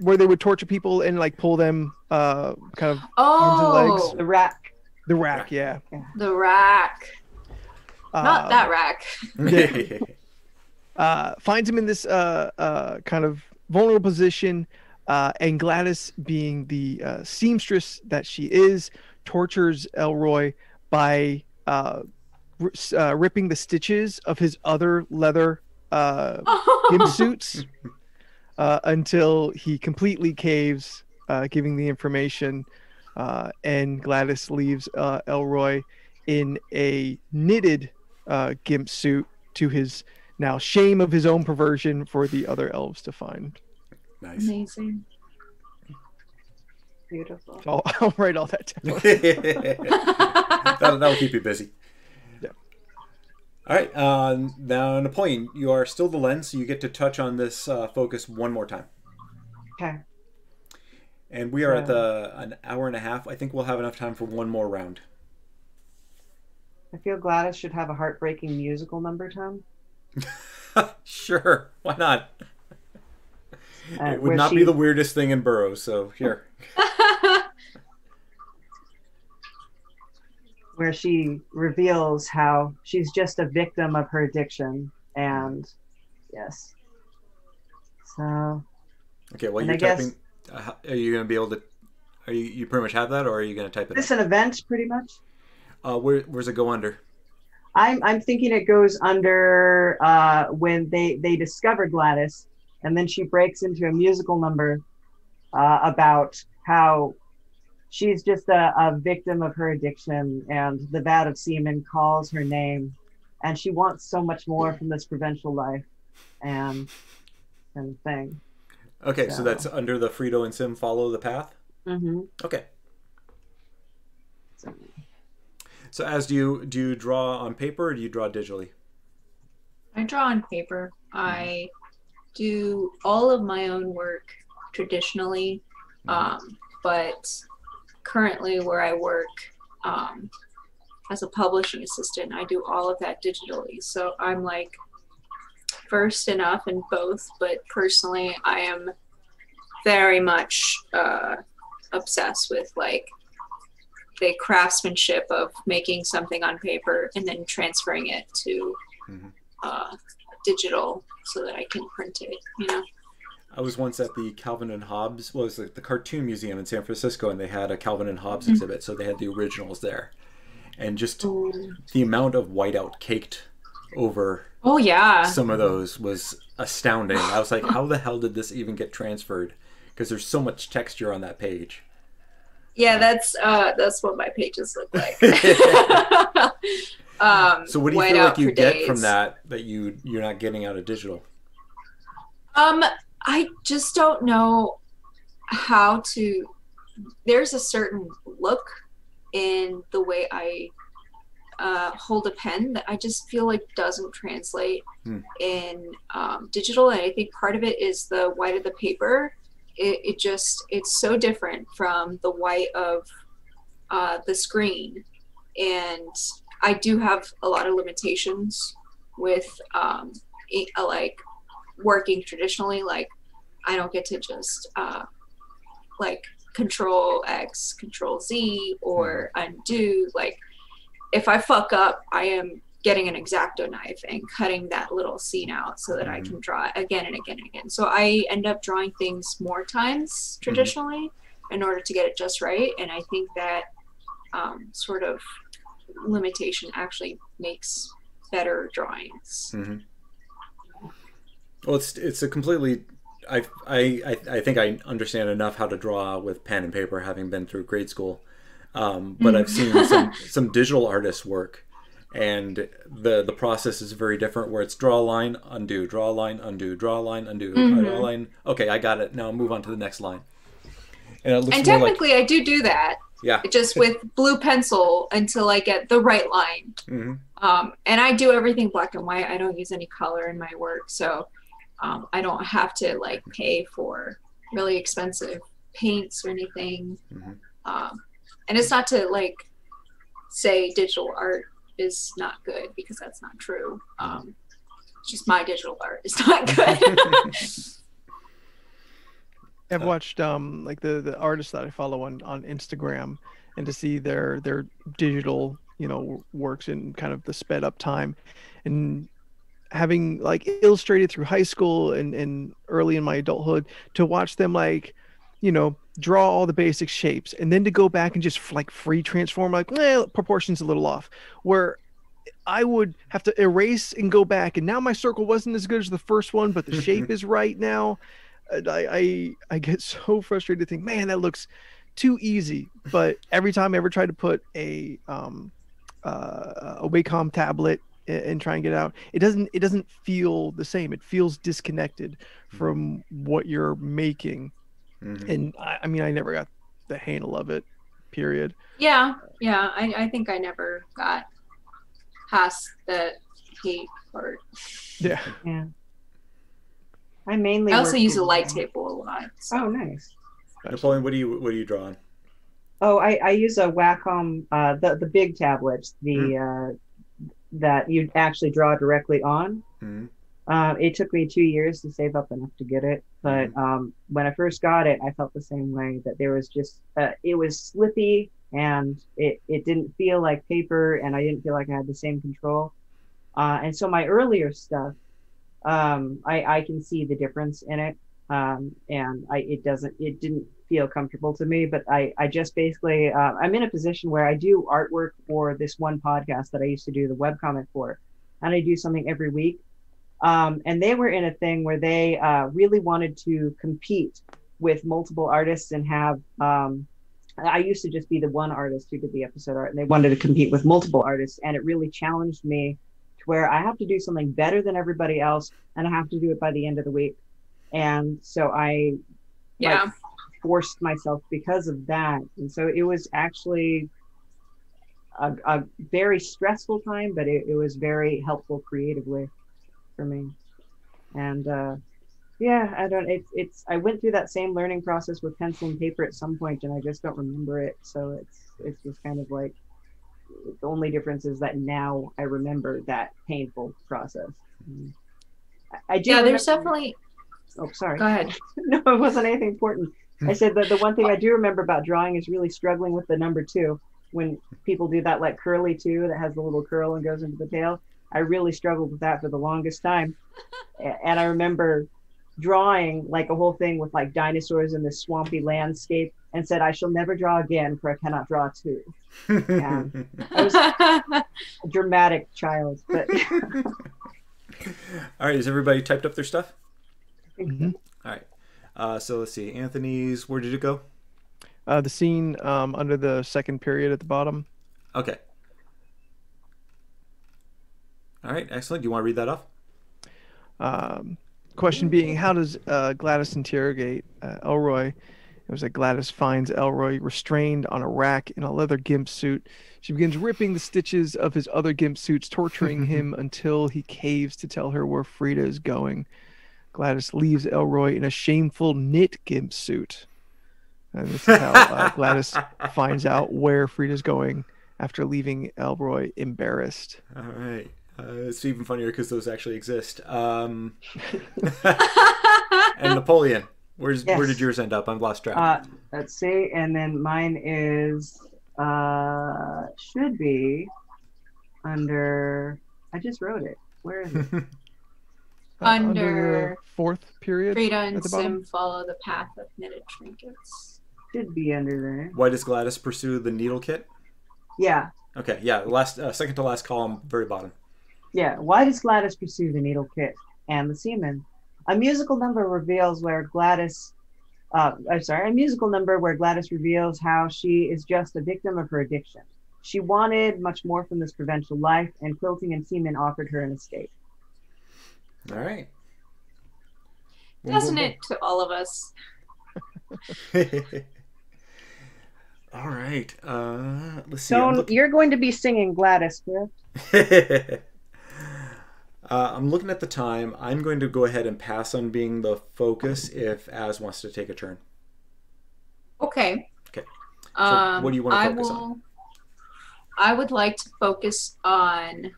where they would torture people and like pull them kind of arms and legs. The rack. The rack, yeah. The rack. Not that rack. Yeah. Finds him in this kind of vulnerable position, and Gladys, being the seamstress that she is, tortures Elroy by ripping the stitches of his other leather gimp suits until he completely caves, giving the information, and Gladys leaves Elroy in a knitted gimp suit, to his now shame of his own perversion, for the other elves to find. Nice. Amazing. Beautiful. So I'll write all that down. That'll keep you busy. Yeah. All right. Now, Napoleon, you are still the lens, so you get to touch on this focus one more time. Okay. And we are at an hour and a half. I think we'll have enough time for one more round. I feel Gladys should have a heartbreaking musical number, Tom. Sure, why not? It would not be the weirdest thing in Burroughs, so here. Where she reveals how she's just a victim of her addiction, and yes. So. Okay, well, you're typing. Are you going to be able to? Are you pretty much have that, or are you going to type it? This an event, pretty much. Where's it go under? I'm thinking it goes under when they discover Gladys, and then she breaks into a musical number about how she's just a victim of her addiction, and the vat of semen calls her name, and she wants so much more from this provincial life, and thing. Okay, so that's under the Frito and Sim follow the path. Mm-hmm. Okay. So as do you draw on paper, or do you draw digitally? I draw on paper. I do all of my own work traditionally, but currently where I work as a publishing assistant, I do all of that digitally. So I'm like versed enough in both, but personally I am very much obsessed with like the craftsmanship of making something on paper and then transferring it to digital so that I can print it, you know. I was once at the Calvin and Hobbes, well, it was like the Cartoon Museum in San Francisco, and they had a Calvin and Hobbes exhibit, so they had the originals there. And just the amount of whiteout caked over some of those was astounding. I was like, how the hell did this even get transferred? Because there's so much texture on that page. Yeah, that's what my pages look like. So what do you feel like you get from that you're not getting out of digital? I just don't know how to. There's a certain look in the way I hold a pen that I just feel like doesn't translate in digital, and I think part of it is the white of the paper. It just, it's so different from the white of the screen. And I do have a lot of limitations with like working traditionally. Like I don't get to just like control X, control Z, or undo. Like if I fuck up, I am getting an X-Acto knife and cutting that little scene out so that I can draw it again and again and again. So I end up drawing things more times traditionally in order to get it just right. And I think that sort of limitation actually makes better drawings. Well, it's a completely, I think I understand enough how to draw with pen and paper, having been through grade school. But I've seen some digital artists work, and the process is very different, where it's draw a line, undo, draw a line, undo, draw a line, undo, draw a line. Okay, I got it. Now I'll move on to the next line. And it looks and technically like, I do that. Yeah. Just with blue pencil until I get the right line. And I do everything black and white. I don't use any color in my work. So I don't have to like pay for really expensive paints or anything. And it's not to like say digital art is not good, because that's not true. Just my digital art is not good. I've watched like the artists that I follow on Instagram, and to see their digital, you know, works in kind of the sped up time, and having like illustrated through high school and early in my adulthood, to watch them like, you know, draw all the basic shapes, and then to go back and just like free transform, like proportions a little off, where I would have to erase and go back. And now my circle wasn't as good as the first one, but the shape is right now. I get so frustrated to think, man, that looks too easy. But every time I ever tried to put a Wacom tablet and try and get it out, it doesn't feel the same. It feels disconnected from what you're making. Mm-hmm. And I mean, I never got the handle of it, period. Yeah. I think I never got past the hate part. Yeah. I also use a light table a lot. So. Oh, nice. Napoleon, what do you draw on? Oh, I use a Wacom, the big tablets, that you actually draw directly on. Mm-hmm. It took me 2 years to save up enough to get it, but when I first got it, I felt the same way, that there was just it was slippy, and it didn't feel like paper, and I didn't feel like I had the same control. And so my earlier stuff, I can see the difference in it, and it didn't feel comfortable to me. But I just basically I'm in a position where I do artwork for this one podcast that I used to do the webcomic for, and I do something every week. And they were in a thing where they really wanted to compete with multiple artists and have, I used to just be the one artist who did the episode art, and they wanted to compete with multiple artists. And it really challenged me to where I have to do something better than everybody else, and I have to do it by the end of the week. And so I forced myself because of that. And so it was actually a very stressful time, but it was very helpful creatively for me. And I went through that same learning process with pencil and paper at some point, and I just don't remember it. So it's just kind of like, the only difference is that now I remember that painful process. I do. Yeah, there's definitely. Oh, sorry. Go ahead. No, it wasn't anything important. I said that the one thing I do remember about drawing is really struggling with the number 2. When people do that, like curly 2 that has the little curl and goes into the tail. I really struggled with that for the longest time. And I remember drawing like a whole thing with like dinosaurs in this swampy landscape, and said, I shall never draw again, for I cannot draw 2. Yeah. I was a dramatic child. But all right, has everybody typed up their stuff? Mm-hmm. All right. So let's see. Anthony's, where did it go? The scene under the second period at the bottom. Okay. All right, excellent. Do you want to read that off? Question being, how does Gladys interrogate Elroy? It was like Gladys finds Elroy restrained on a rack in a leather gimp suit. She begins ripping the stitches of his other gimp suits, torturing him until he caves to tell her where Frida is going. Gladys leaves Elroy in a shameful knit gimp suit. And this is how Gladys finds out where Frida's going after leaving Elroy embarrassed. All right. It's even funnier because those actually exist. And Napoleon, where did yours end up? I've lost track. Let's see. And then mine is, should be under, I just wrote it. Where is it? Under fourth period. Frida and Sim follow the path of knitted trinkets. Should be under there. Why does Gladys pursue the needle kit? Yeah. Okay. Yeah. Last, second to last column, very bottom. Yeah, why does Gladys pursue the needle kit and the semen? A musical number where Gladys reveals how she is just a victim of her addiction. She wanted much more from this provincial life, and quilting and semen offered her an escape. All right. Doesn't it to all of us? All right. Let's see. So you're going to be singing Gladys, correct? I'm looking at the time. I'm going to go ahead and pass on being the focus if Az wants to take a turn. Okay. Okay. So what do you want to focus on? I would like to focus on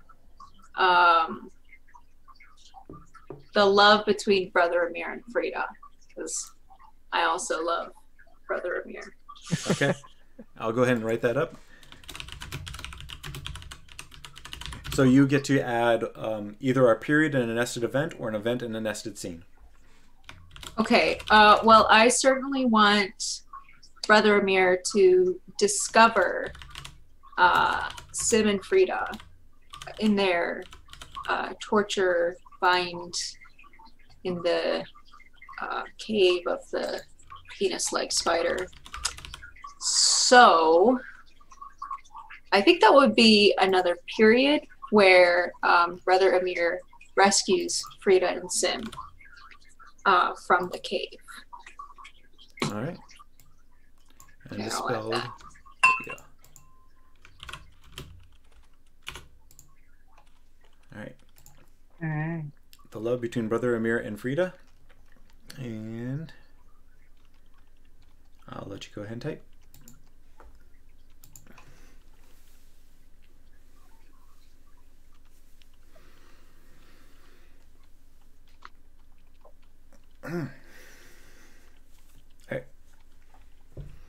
the love between Brother Amir and Frida, because I also love Brother Amir. Okay. I'll go ahead and write that up. So you get to add either a period and a nested event, or an event and a nested scene. Okay. Well, I certainly want Brother Amir to discover Sim and Frida in their torture bind in the cave of the penis-like spider. So I think that would be another period where Brother Amir rescues Frida and Sim from the cave. All right. And yeah, dispelled. There we go. All right. All right. The love between Brother Amir and Frida. And I'll let you go ahead and type. Hey.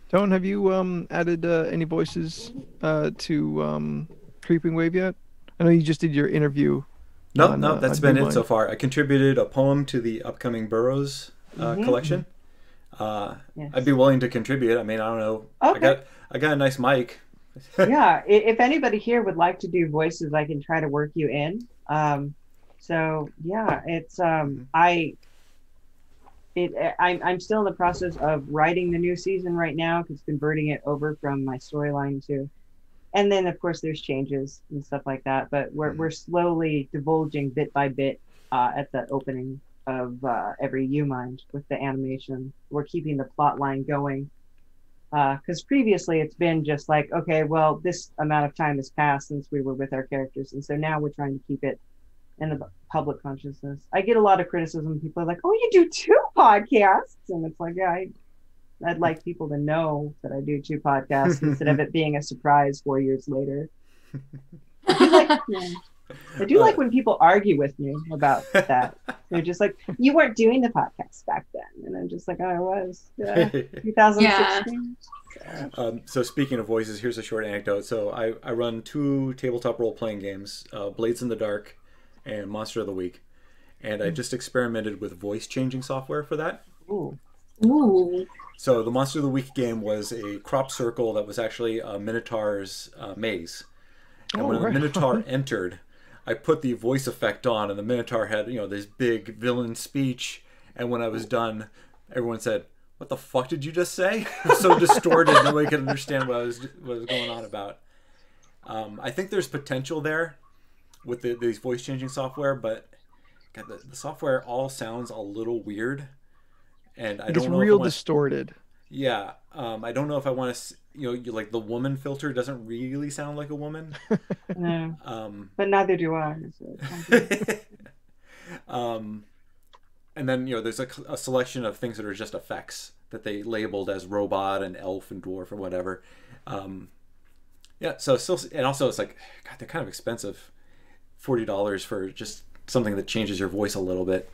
Tone, have you added any voices to Creeping Wave yet? I know you just did your interview. No, on, no, that's been it so far. I contributed a poem to the upcoming Burroughs collection. Yes. I'd be willing to contribute. I mean, I don't know. Okay. I got a nice mic. Yeah, if anybody here would like to do voices, I can try to work you in. So yeah, it's I'm still in the process of writing the new season right now, because converting it over from my storyline to, and then of course there's changes and stuff like that. But we're slowly divulging bit by bit at the opening of every You Mind with the animation. We're keeping the plot line going, because previously it's been just like, okay, well, this amount of time has passed since we were with our characters, and so now we're trying to keep it in the public consciousness. I get a lot of criticism. People are like, "Oh, you do 2 podcasts," and it's like, yeah, I'd like people to know that I do 2 podcasts instead of it being a surprise 4 years later. I do like when people argue with me about that. They're just like, "You weren't doing the podcast back then," and I'm just like, "Oh, I was." 2016. Yeah. So speaking of voices, here's a short anecdote. So I run 2 tabletop role playing games, Blades in the Dark and Monster of the Week, and I just experimented with voice changing software for that. Ooh. Ooh. So the Monster of the Week game was a crop circle that was actually a Minotaur's maze, and when the Minotaur entered, I put the voice effect on, and the Minotaur had, you know, this big villain speech, and when I was done, everyone said, "What the fuck did you just say?" It was so distorted, nobody could understand what was going on about. I think there's potential there with these voice changing software, but God, the software all sounds a little weird, and I don't know. It's real distorted. Yeah, I don't know if I want to. You know, like the woman filter doesn't really sound like a woman. No, but neither do I. And then, you know, there's a selection of things that are just effects that they labeled as robot and elf and dwarf and whatever. Yeah, so still, and also it's like, God, they're kind of expensive. $40 for just something that changes your voice a little bit.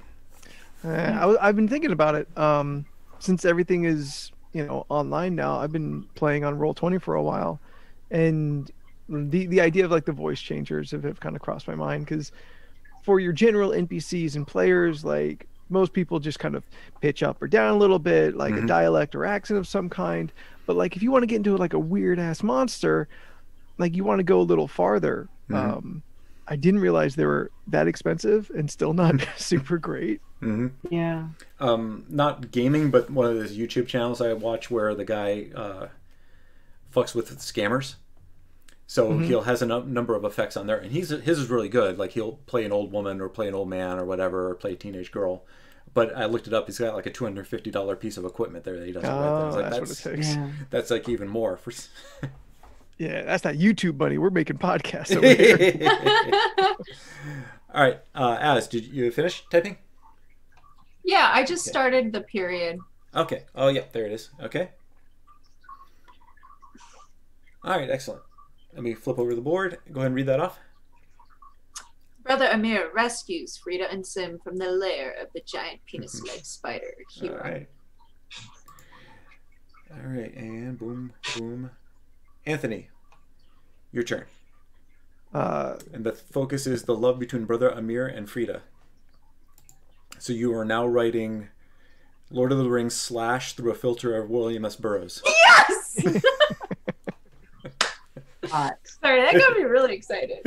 I've been thinking about it since everything is, you know, online now. I've been playing on Roll20 for a while, and the idea of like the voice changers have kind of crossed my mind, because for your general NPCs and players, like most people just kind of pitch up or down a little bit, like a dialect or accent of some kind. But like if you want to get into like a weird ass monster, like you want to go a little farther. I didn't realize they were that expensive and still not super great. Yeah. Not gaming, but one of those YouTube channels I watch where the guy fucks with scammers. So he has a number of effects on there, and his is really good. Like he'll play an old woman or play an old man or whatever, or play a teenage girl. But I looked it up. He's got like a $250 piece of equipment there that he doesn't like, that's what it takes. Yeah. That's like even more for. Yeah, that's not YouTube money. We're making podcasts over here. All right, Az, did you finish typing? Yeah, I just started the period. Okay. Oh, yeah, there it is. Okay. All right, excellent. Let me flip over the board. Go ahead and read that off. Brother Amir rescues Frida and Sim from the lair of the giant penis-like spider. Hero. All right. All right, and boom, boom. Anthony, your turn. And the focus is the love between Brother Amir and Frida. So you are now writing Lord of the Rings / through a filter of William S. Burroughs. Yes! lot. Sorry, that got me really excited.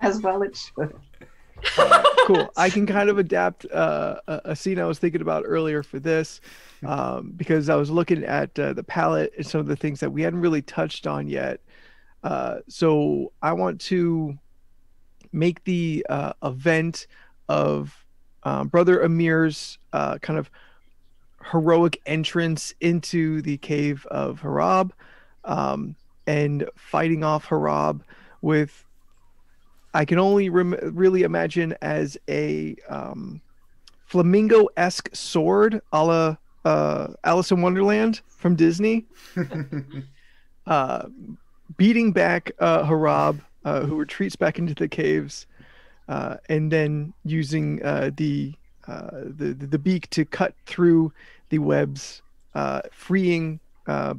As well it should. Cool. I can kind of adapt a scene I was thinking about earlier for this, because I was looking at the palette and some of the things that we hadn't really touched on yet. So I want to make the event of Brother Amir's kind of heroic entrance into the cave of Harab, and fighting off Harab with, I can only really imagine as a flamingo-esque sword, a la Alice in Wonderland from Disney, beating back Harab, who retreats back into the caves, and then using the beak to cut through the webs, freeing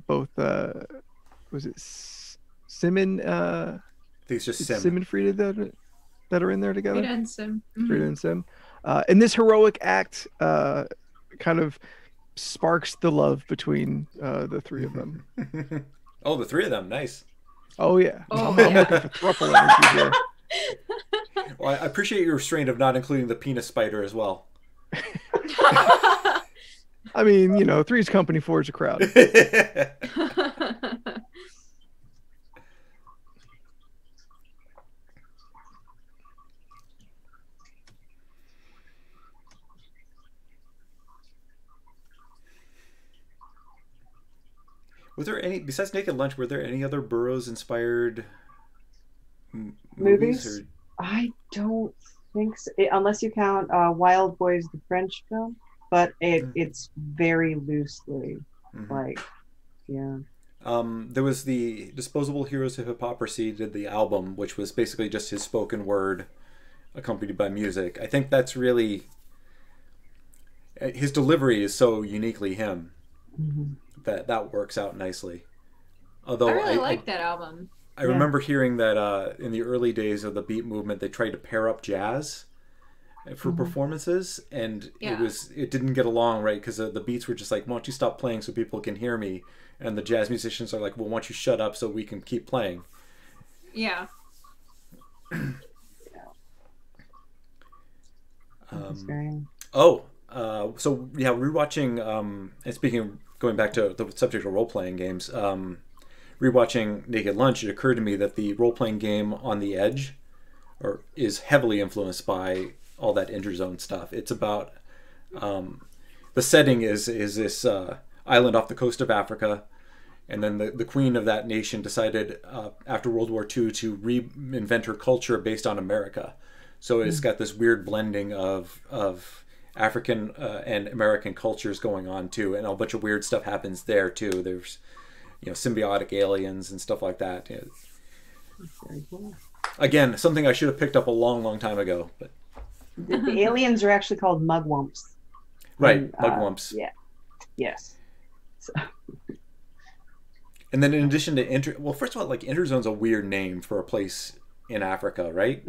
both. Was it Simon? I think it's just Sim. Sim and Frida that are in there together. Frida and Sim. Mm-hmm. Frida and Sim. And this heroic act kind of sparks the love between the three of them. Oh, the three of them. Nice. Oh, yeah. Oh, I'm looking for thruple energy here. Well, I appreciate your restraint of not including the penis spider as well. I mean, you know, three's company, four's a crowd. Was there any, besides Naked Lunch, were there any other Burroughs-inspired movies? Or... I don't think so, unless you count Wild Boys, the French film, but it's very loosely, like, yeah. There was the Disposable Heroes of Hypocrisy did the album, which was basically just his spoken word accompanied by music. I think that's really, his delivery is so uniquely him. Mm-hmm. That works out nicely. Although I really like that album. I remember hearing that in the early days of the Beat Movement, they tried to pair up jazz for performances, and it didn't get along, right? Because the beats were just like, why don't you stop playing so people can hear me? And the jazz musicians are like, well, why don't you shut up so we can keep playing? Yeah. So, yeah, rewatching, and speaking of going back to the subject of role-playing games, rewatching Naked Lunch, it occurred to me that the role-playing game On the Edge is heavily influenced by all that Interzone stuff. It's about, the setting is this island off the coast of Africa, and then the queen of that nation decided after World War II to reinvent her culture based on America. So it's got this weird blending of African and American cultures going on too, and a bunch of weird stuff happens there too. There's, you know, symbiotic aliens and stuff like that. Yeah. Very cool. Again, something I should have picked up a long time ago. But the aliens are actually called mugwumps. Right, and, mugwumps. Yeah. Yes. So. And then in addition to well, first of all, like Interzone's a weird name for a place in Africa, right?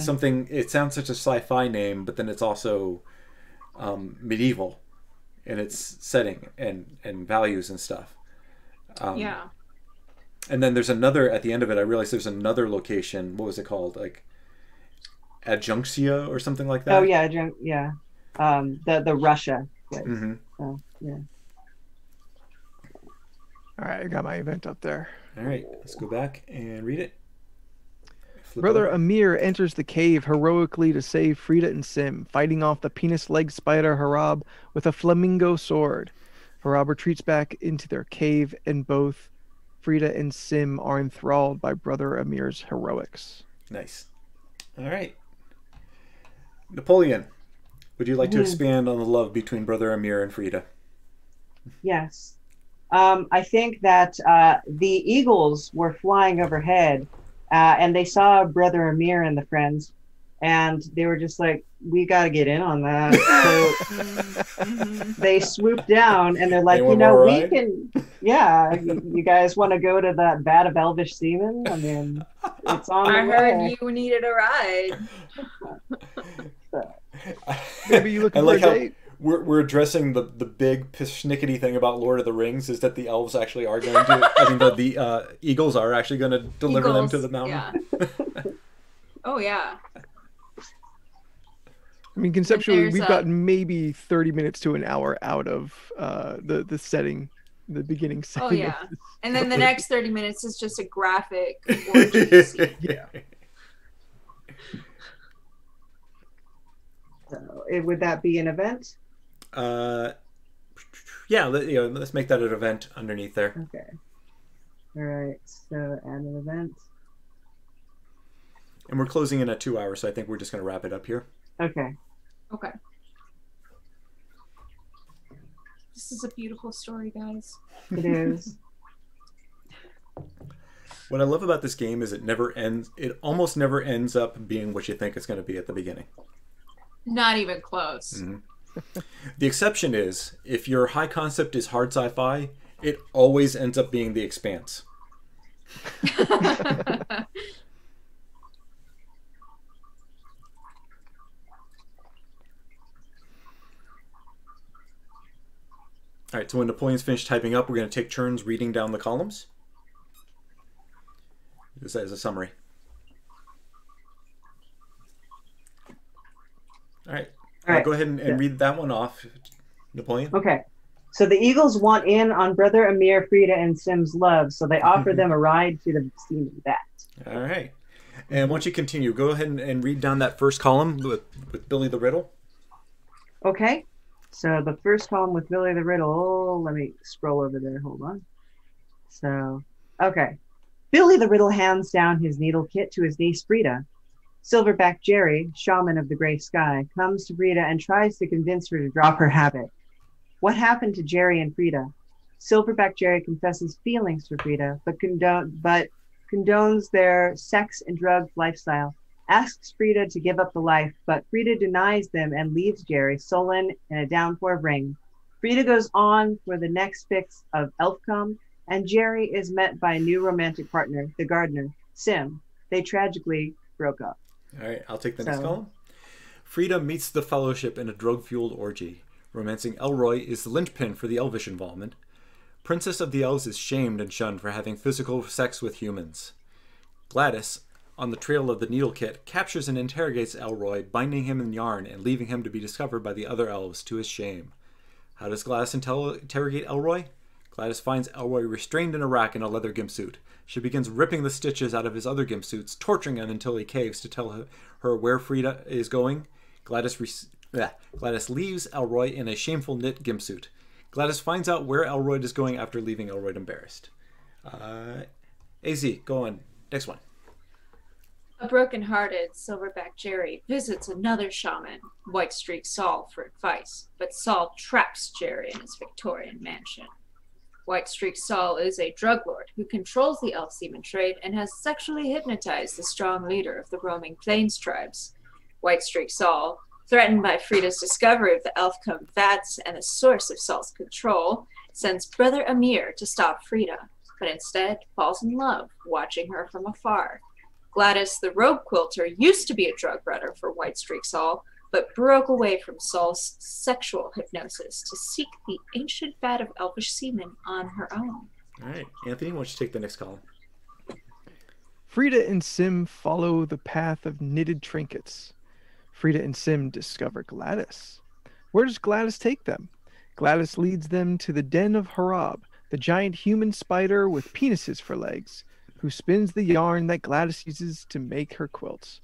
Something, it sounds such a sci-fi name, but then it's also medieval in its setting and values and stuff. And then there's another, at the end of it, I realized there's another location. What was it called? Like Adjunxia or something like that? Oh, yeah. Yeah. The Russia. So, yeah. All right. I got my event up there. All right. Let's go back and read it. Brother Amir enters the cave heroically to save Frida and Sim, fighting off the penis-legged spider Harab with a flamingo sword. Harab retreats back into their cave, and both Frida and Sim are enthralled by Brother Amir's heroics. Nice. All right. Napoleon, would you like to expand on the love between Brother Amir and Frida? Yes. I think that the eagles were flying overhead, and they saw Brother Amir and the friends, and they were just like, we got to get in on that. So they swooped down, and they're like, we can, you guys want to go to that Bat of Elvish Seamen? I mean, it's on the way. I heard you needed a ride. Maybe you look for a date. we're addressing the big pishnickety thing about Lord of the Rings is that the elves actually are going to, I mean, the eagles are actually going to deliver them to the mountain. Yeah. Oh, yeah. I mean, conceptually, we've gotten maybe 30 minutes to an hour out of the setting, the beginning setting. Oh, yeah. And then the next 30 minutes is just a graphic orgy scene. Yeah. So, would that be an event? Yeah, let's make that an event underneath there. Okay. All right. So, add an event. And we're closing in at 2 hours, so I think we're just going to wrap it up here. Okay. Okay. This is a beautiful story, guys. It is. What I love about this game is it never ends. It almost never ends up being what you think it's going to be at the beginning. Not even close. Mm-hmm. The exception is if your high concept is hard sci-fi, it always ends up being The Expanse. All right, so when Napoleon's finished typing up, we're going to take turns reading down the columns. This is a summary. All right, go ahead and read that one off, Napoleon. Okay, so the eagles want in on Brother Amir, Frida, and Sim's love, so they offer them a ride to the scene of that. All right, and once you continue, go ahead and read down that first column with Billy the Riddle. Okay. So the first column with Billy the Riddle, let me scroll over there, hold on. So, okay. Billy the Riddle hands down his needle kit to his niece, Frida. Silverback Jerry, shaman of the gray sky, comes to Frida and tries to convince her to drop her habit. What happened to Jerry and Frida? Silverback Jerry confesses feelings for Frida, but condones their sex and drug lifestyle. Asks Frida to give up the life, but Frida denies them and leaves Jerry sullen in a downpour of rain. Frida goes on for the next fix of Elfcom, and Jerry is met by a new romantic partner, the gardener, Sim. They tragically broke up. All right, I'll take the next column. Frida meets the Fellowship in a drug-fueled orgy. Romancing Elroy is the linchpin for the elvish involvement. Princess of the Elves is shamed and shunned for having physical sex with humans. Gladys, on the trail of the needle kit, captures and interrogates Elroy, binding him in yarn and leaving him to be discovered by the other elves to his shame. How does Gladys interrogate Elroy? Gladys finds Elroy restrained in a rack in a leather gimsuit. She begins ripping the stitches out of his other gimsuits, torturing him until he caves to tell her where Frida is going. Gladys leaves Elroy in a shameful knit gimsuit. Gladys finds out where Elroy is going after leaving Elroy embarrassed. AZ, go on. Next one. A broken-hearted Silverback Jerry visits another shaman, White Streak Saul, for advice, but Saul traps Jerry in his Victorian mansion. White Streak Saul is a drug lord who controls the elf semen trade and has sexually hypnotized the strong leader of the roaming plains tribes. White Streak Saul, threatened by Frida's discovery of the Elfcombe vats and the source of Saul's control, sends Brother Amir to stop Frida, but instead falls in love, watching her from afar. Gladys, the robe quilter, used to be a drug runner for White Streak Saul, but broke away from Saul's sexual hypnosis to seek the ancient vat of elvish semen on her own. All right. Anthony, why don't you take the next column? Frida and Sim follow the path of knitted trinkets. Frida and Sim discover Gladys. Where does Gladys take them? Gladys leads them to the den of Harab, the giant human spider with penises for legs, who spins the yarn that Gladys uses to make her quilts.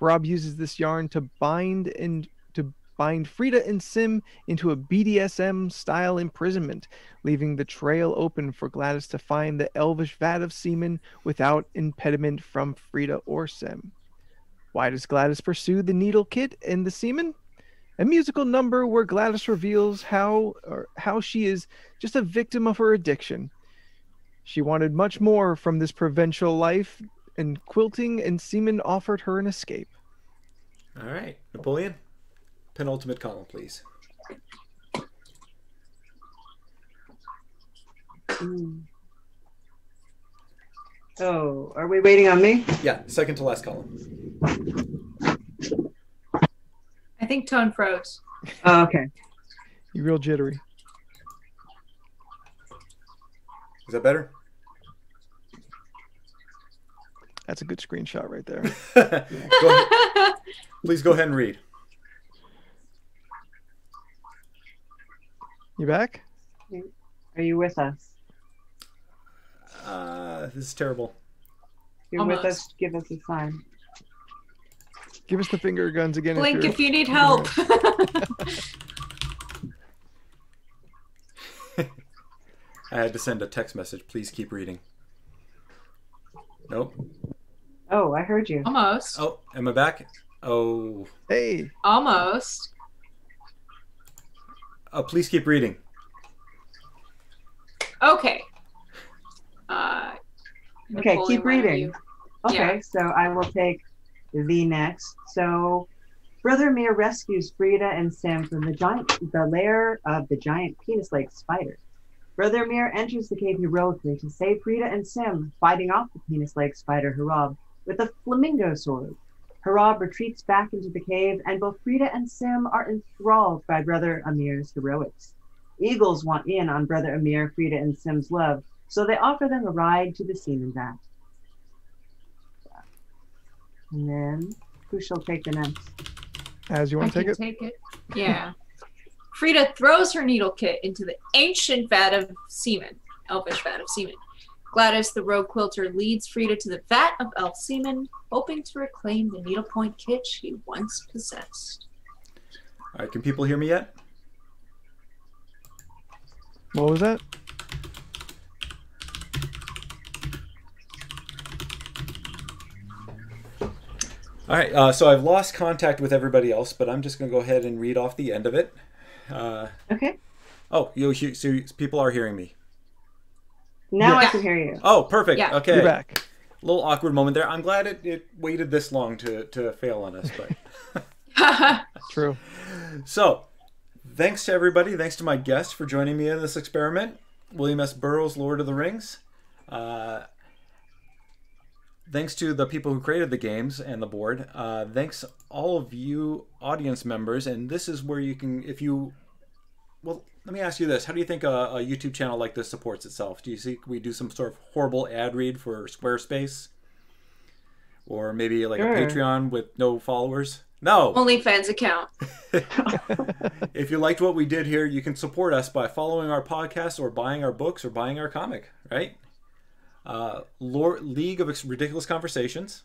Rob uses this yarn to bind Frida and Sim into a BDSM-style imprisonment, leaving the trail open for Gladys to find the elvish vat of semen without impediment from Frida or Sim. Why does Gladys pursue the needle kit and the semen? A musical number where Gladys reveals how she is just a victim of her addiction. She wanted much more from this provincial life, and quilting and semen offered her an escape. All right, Napoleon, penultimate column, please. Oh, are we waiting on me? Yeah, second to last column. I think Tone froze. Oh, okay. You're real jittery. Is that better? That's a good screenshot right there. Go Please go ahead and read. You back? Are you with us? This is terrible. You're Almost. With us. Give us a sign. Give us the finger guns again. Blink if you need help. I had to send a text message. Please keep reading. Nope. Oh, I heard you. Almost. Oh, am I back? Oh. Hey. Almost. Oh, please keep reading. Okay. Okay, keep reading. Okay, yeah. So I will take the next. So, Brother Mir rescues Frida and Sam from the lair of the giant penis-like spider. Brother Mir enters the cave heroically to save Frida and Sam, fighting off the penis-like spider Harab with a flamingo sword. Harab retreats back into the cave, and both Frida and Sam are enthralled by Brother Amir's heroics. Eagles want in on Brother Amir, Frida, and Sam's love, so they offer them a ride to the scene and back. And then, who shall take the next? Az, you want to take it? Take it. Yeah. Frida throws her needle kit into the ancient vat of semen, elvish vat of semen. Gladys, the rogue quilter, leads Frida to the vat of elf semen, hoping to reclaim the needlepoint kit she once possessed. All right, can people hear me yet? What was that? All right, so I've lost contact with everybody else, but I'm just going to go ahead and read off the end of it. Okay. Oh, so people are hearing me. Now I can hear you. Oh, perfect. Yeah. Okay. You're back. A little awkward moment there. I'm glad it waited this long to fail on us. But True. So, thanks to everybody. Thanks to my guests for joining me in this experiment. William S. Burroughs, Lord of the Rings. Thanks to the people who created the games and the board. Thanks all of you audience members. And this is where you can, if you, well, let me ask you this. How do you think a YouTube channel like this supports itself? Do you think we do some sort of horrible ad read for Squarespace? Or maybe like a Patreon with no followers? No. OnlyFans account. If you liked what we did here, you can support us by following our podcast or buying our books or buying our comic, right? League of Ridiculous Conversations,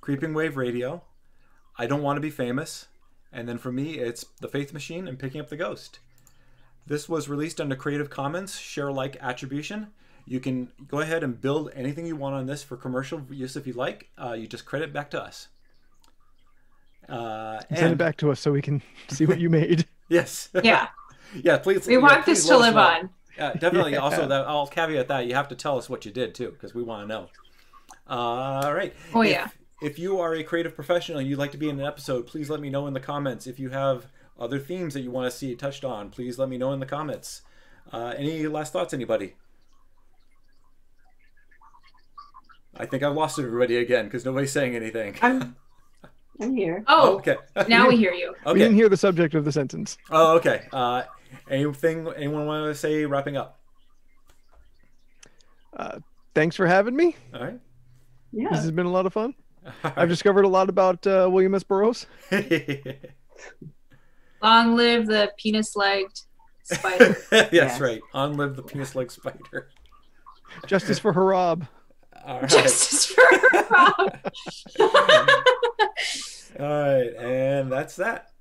Creeping Wave Radio, I Don't Want to Be Famous, and then for me, it's The Faith Machine and Picking Up the Ghost. This was released under Creative Commons Share-alike attribution. You can go ahead and build anything you want on this for commercial use if you like. You just credit back to us. Send it back to us so we can see what you made. Yes. Yeah. Yeah, please. We want this to live on. Definitely. Yeah. Also, I'll caveat that you have to tell us what you did too, because we want to know. All right. Oh yeah. If you are a creative professional and you'd like to be in an episode, please let me know in the comments. If you have other themes that you want to see touched on, please let me know in the comments. Any last thoughts, anybody? I think I've lost everybody again because nobody's saying anything. I'm here. Oh, okay. Now we hear you. Okay. We didn't hear the subject of the sentence. Oh, okay. Anyone want to say wrapping up? Thanks for having me. All right. Yeah. This has been a lot of fun. Right. I've discovered a lot about William S. Burroughs. Long live the penis-legged spider. Yes, right. On live the penis-legged spider. Justice for Harab. All right. Justice for Harab. All right. And that's that.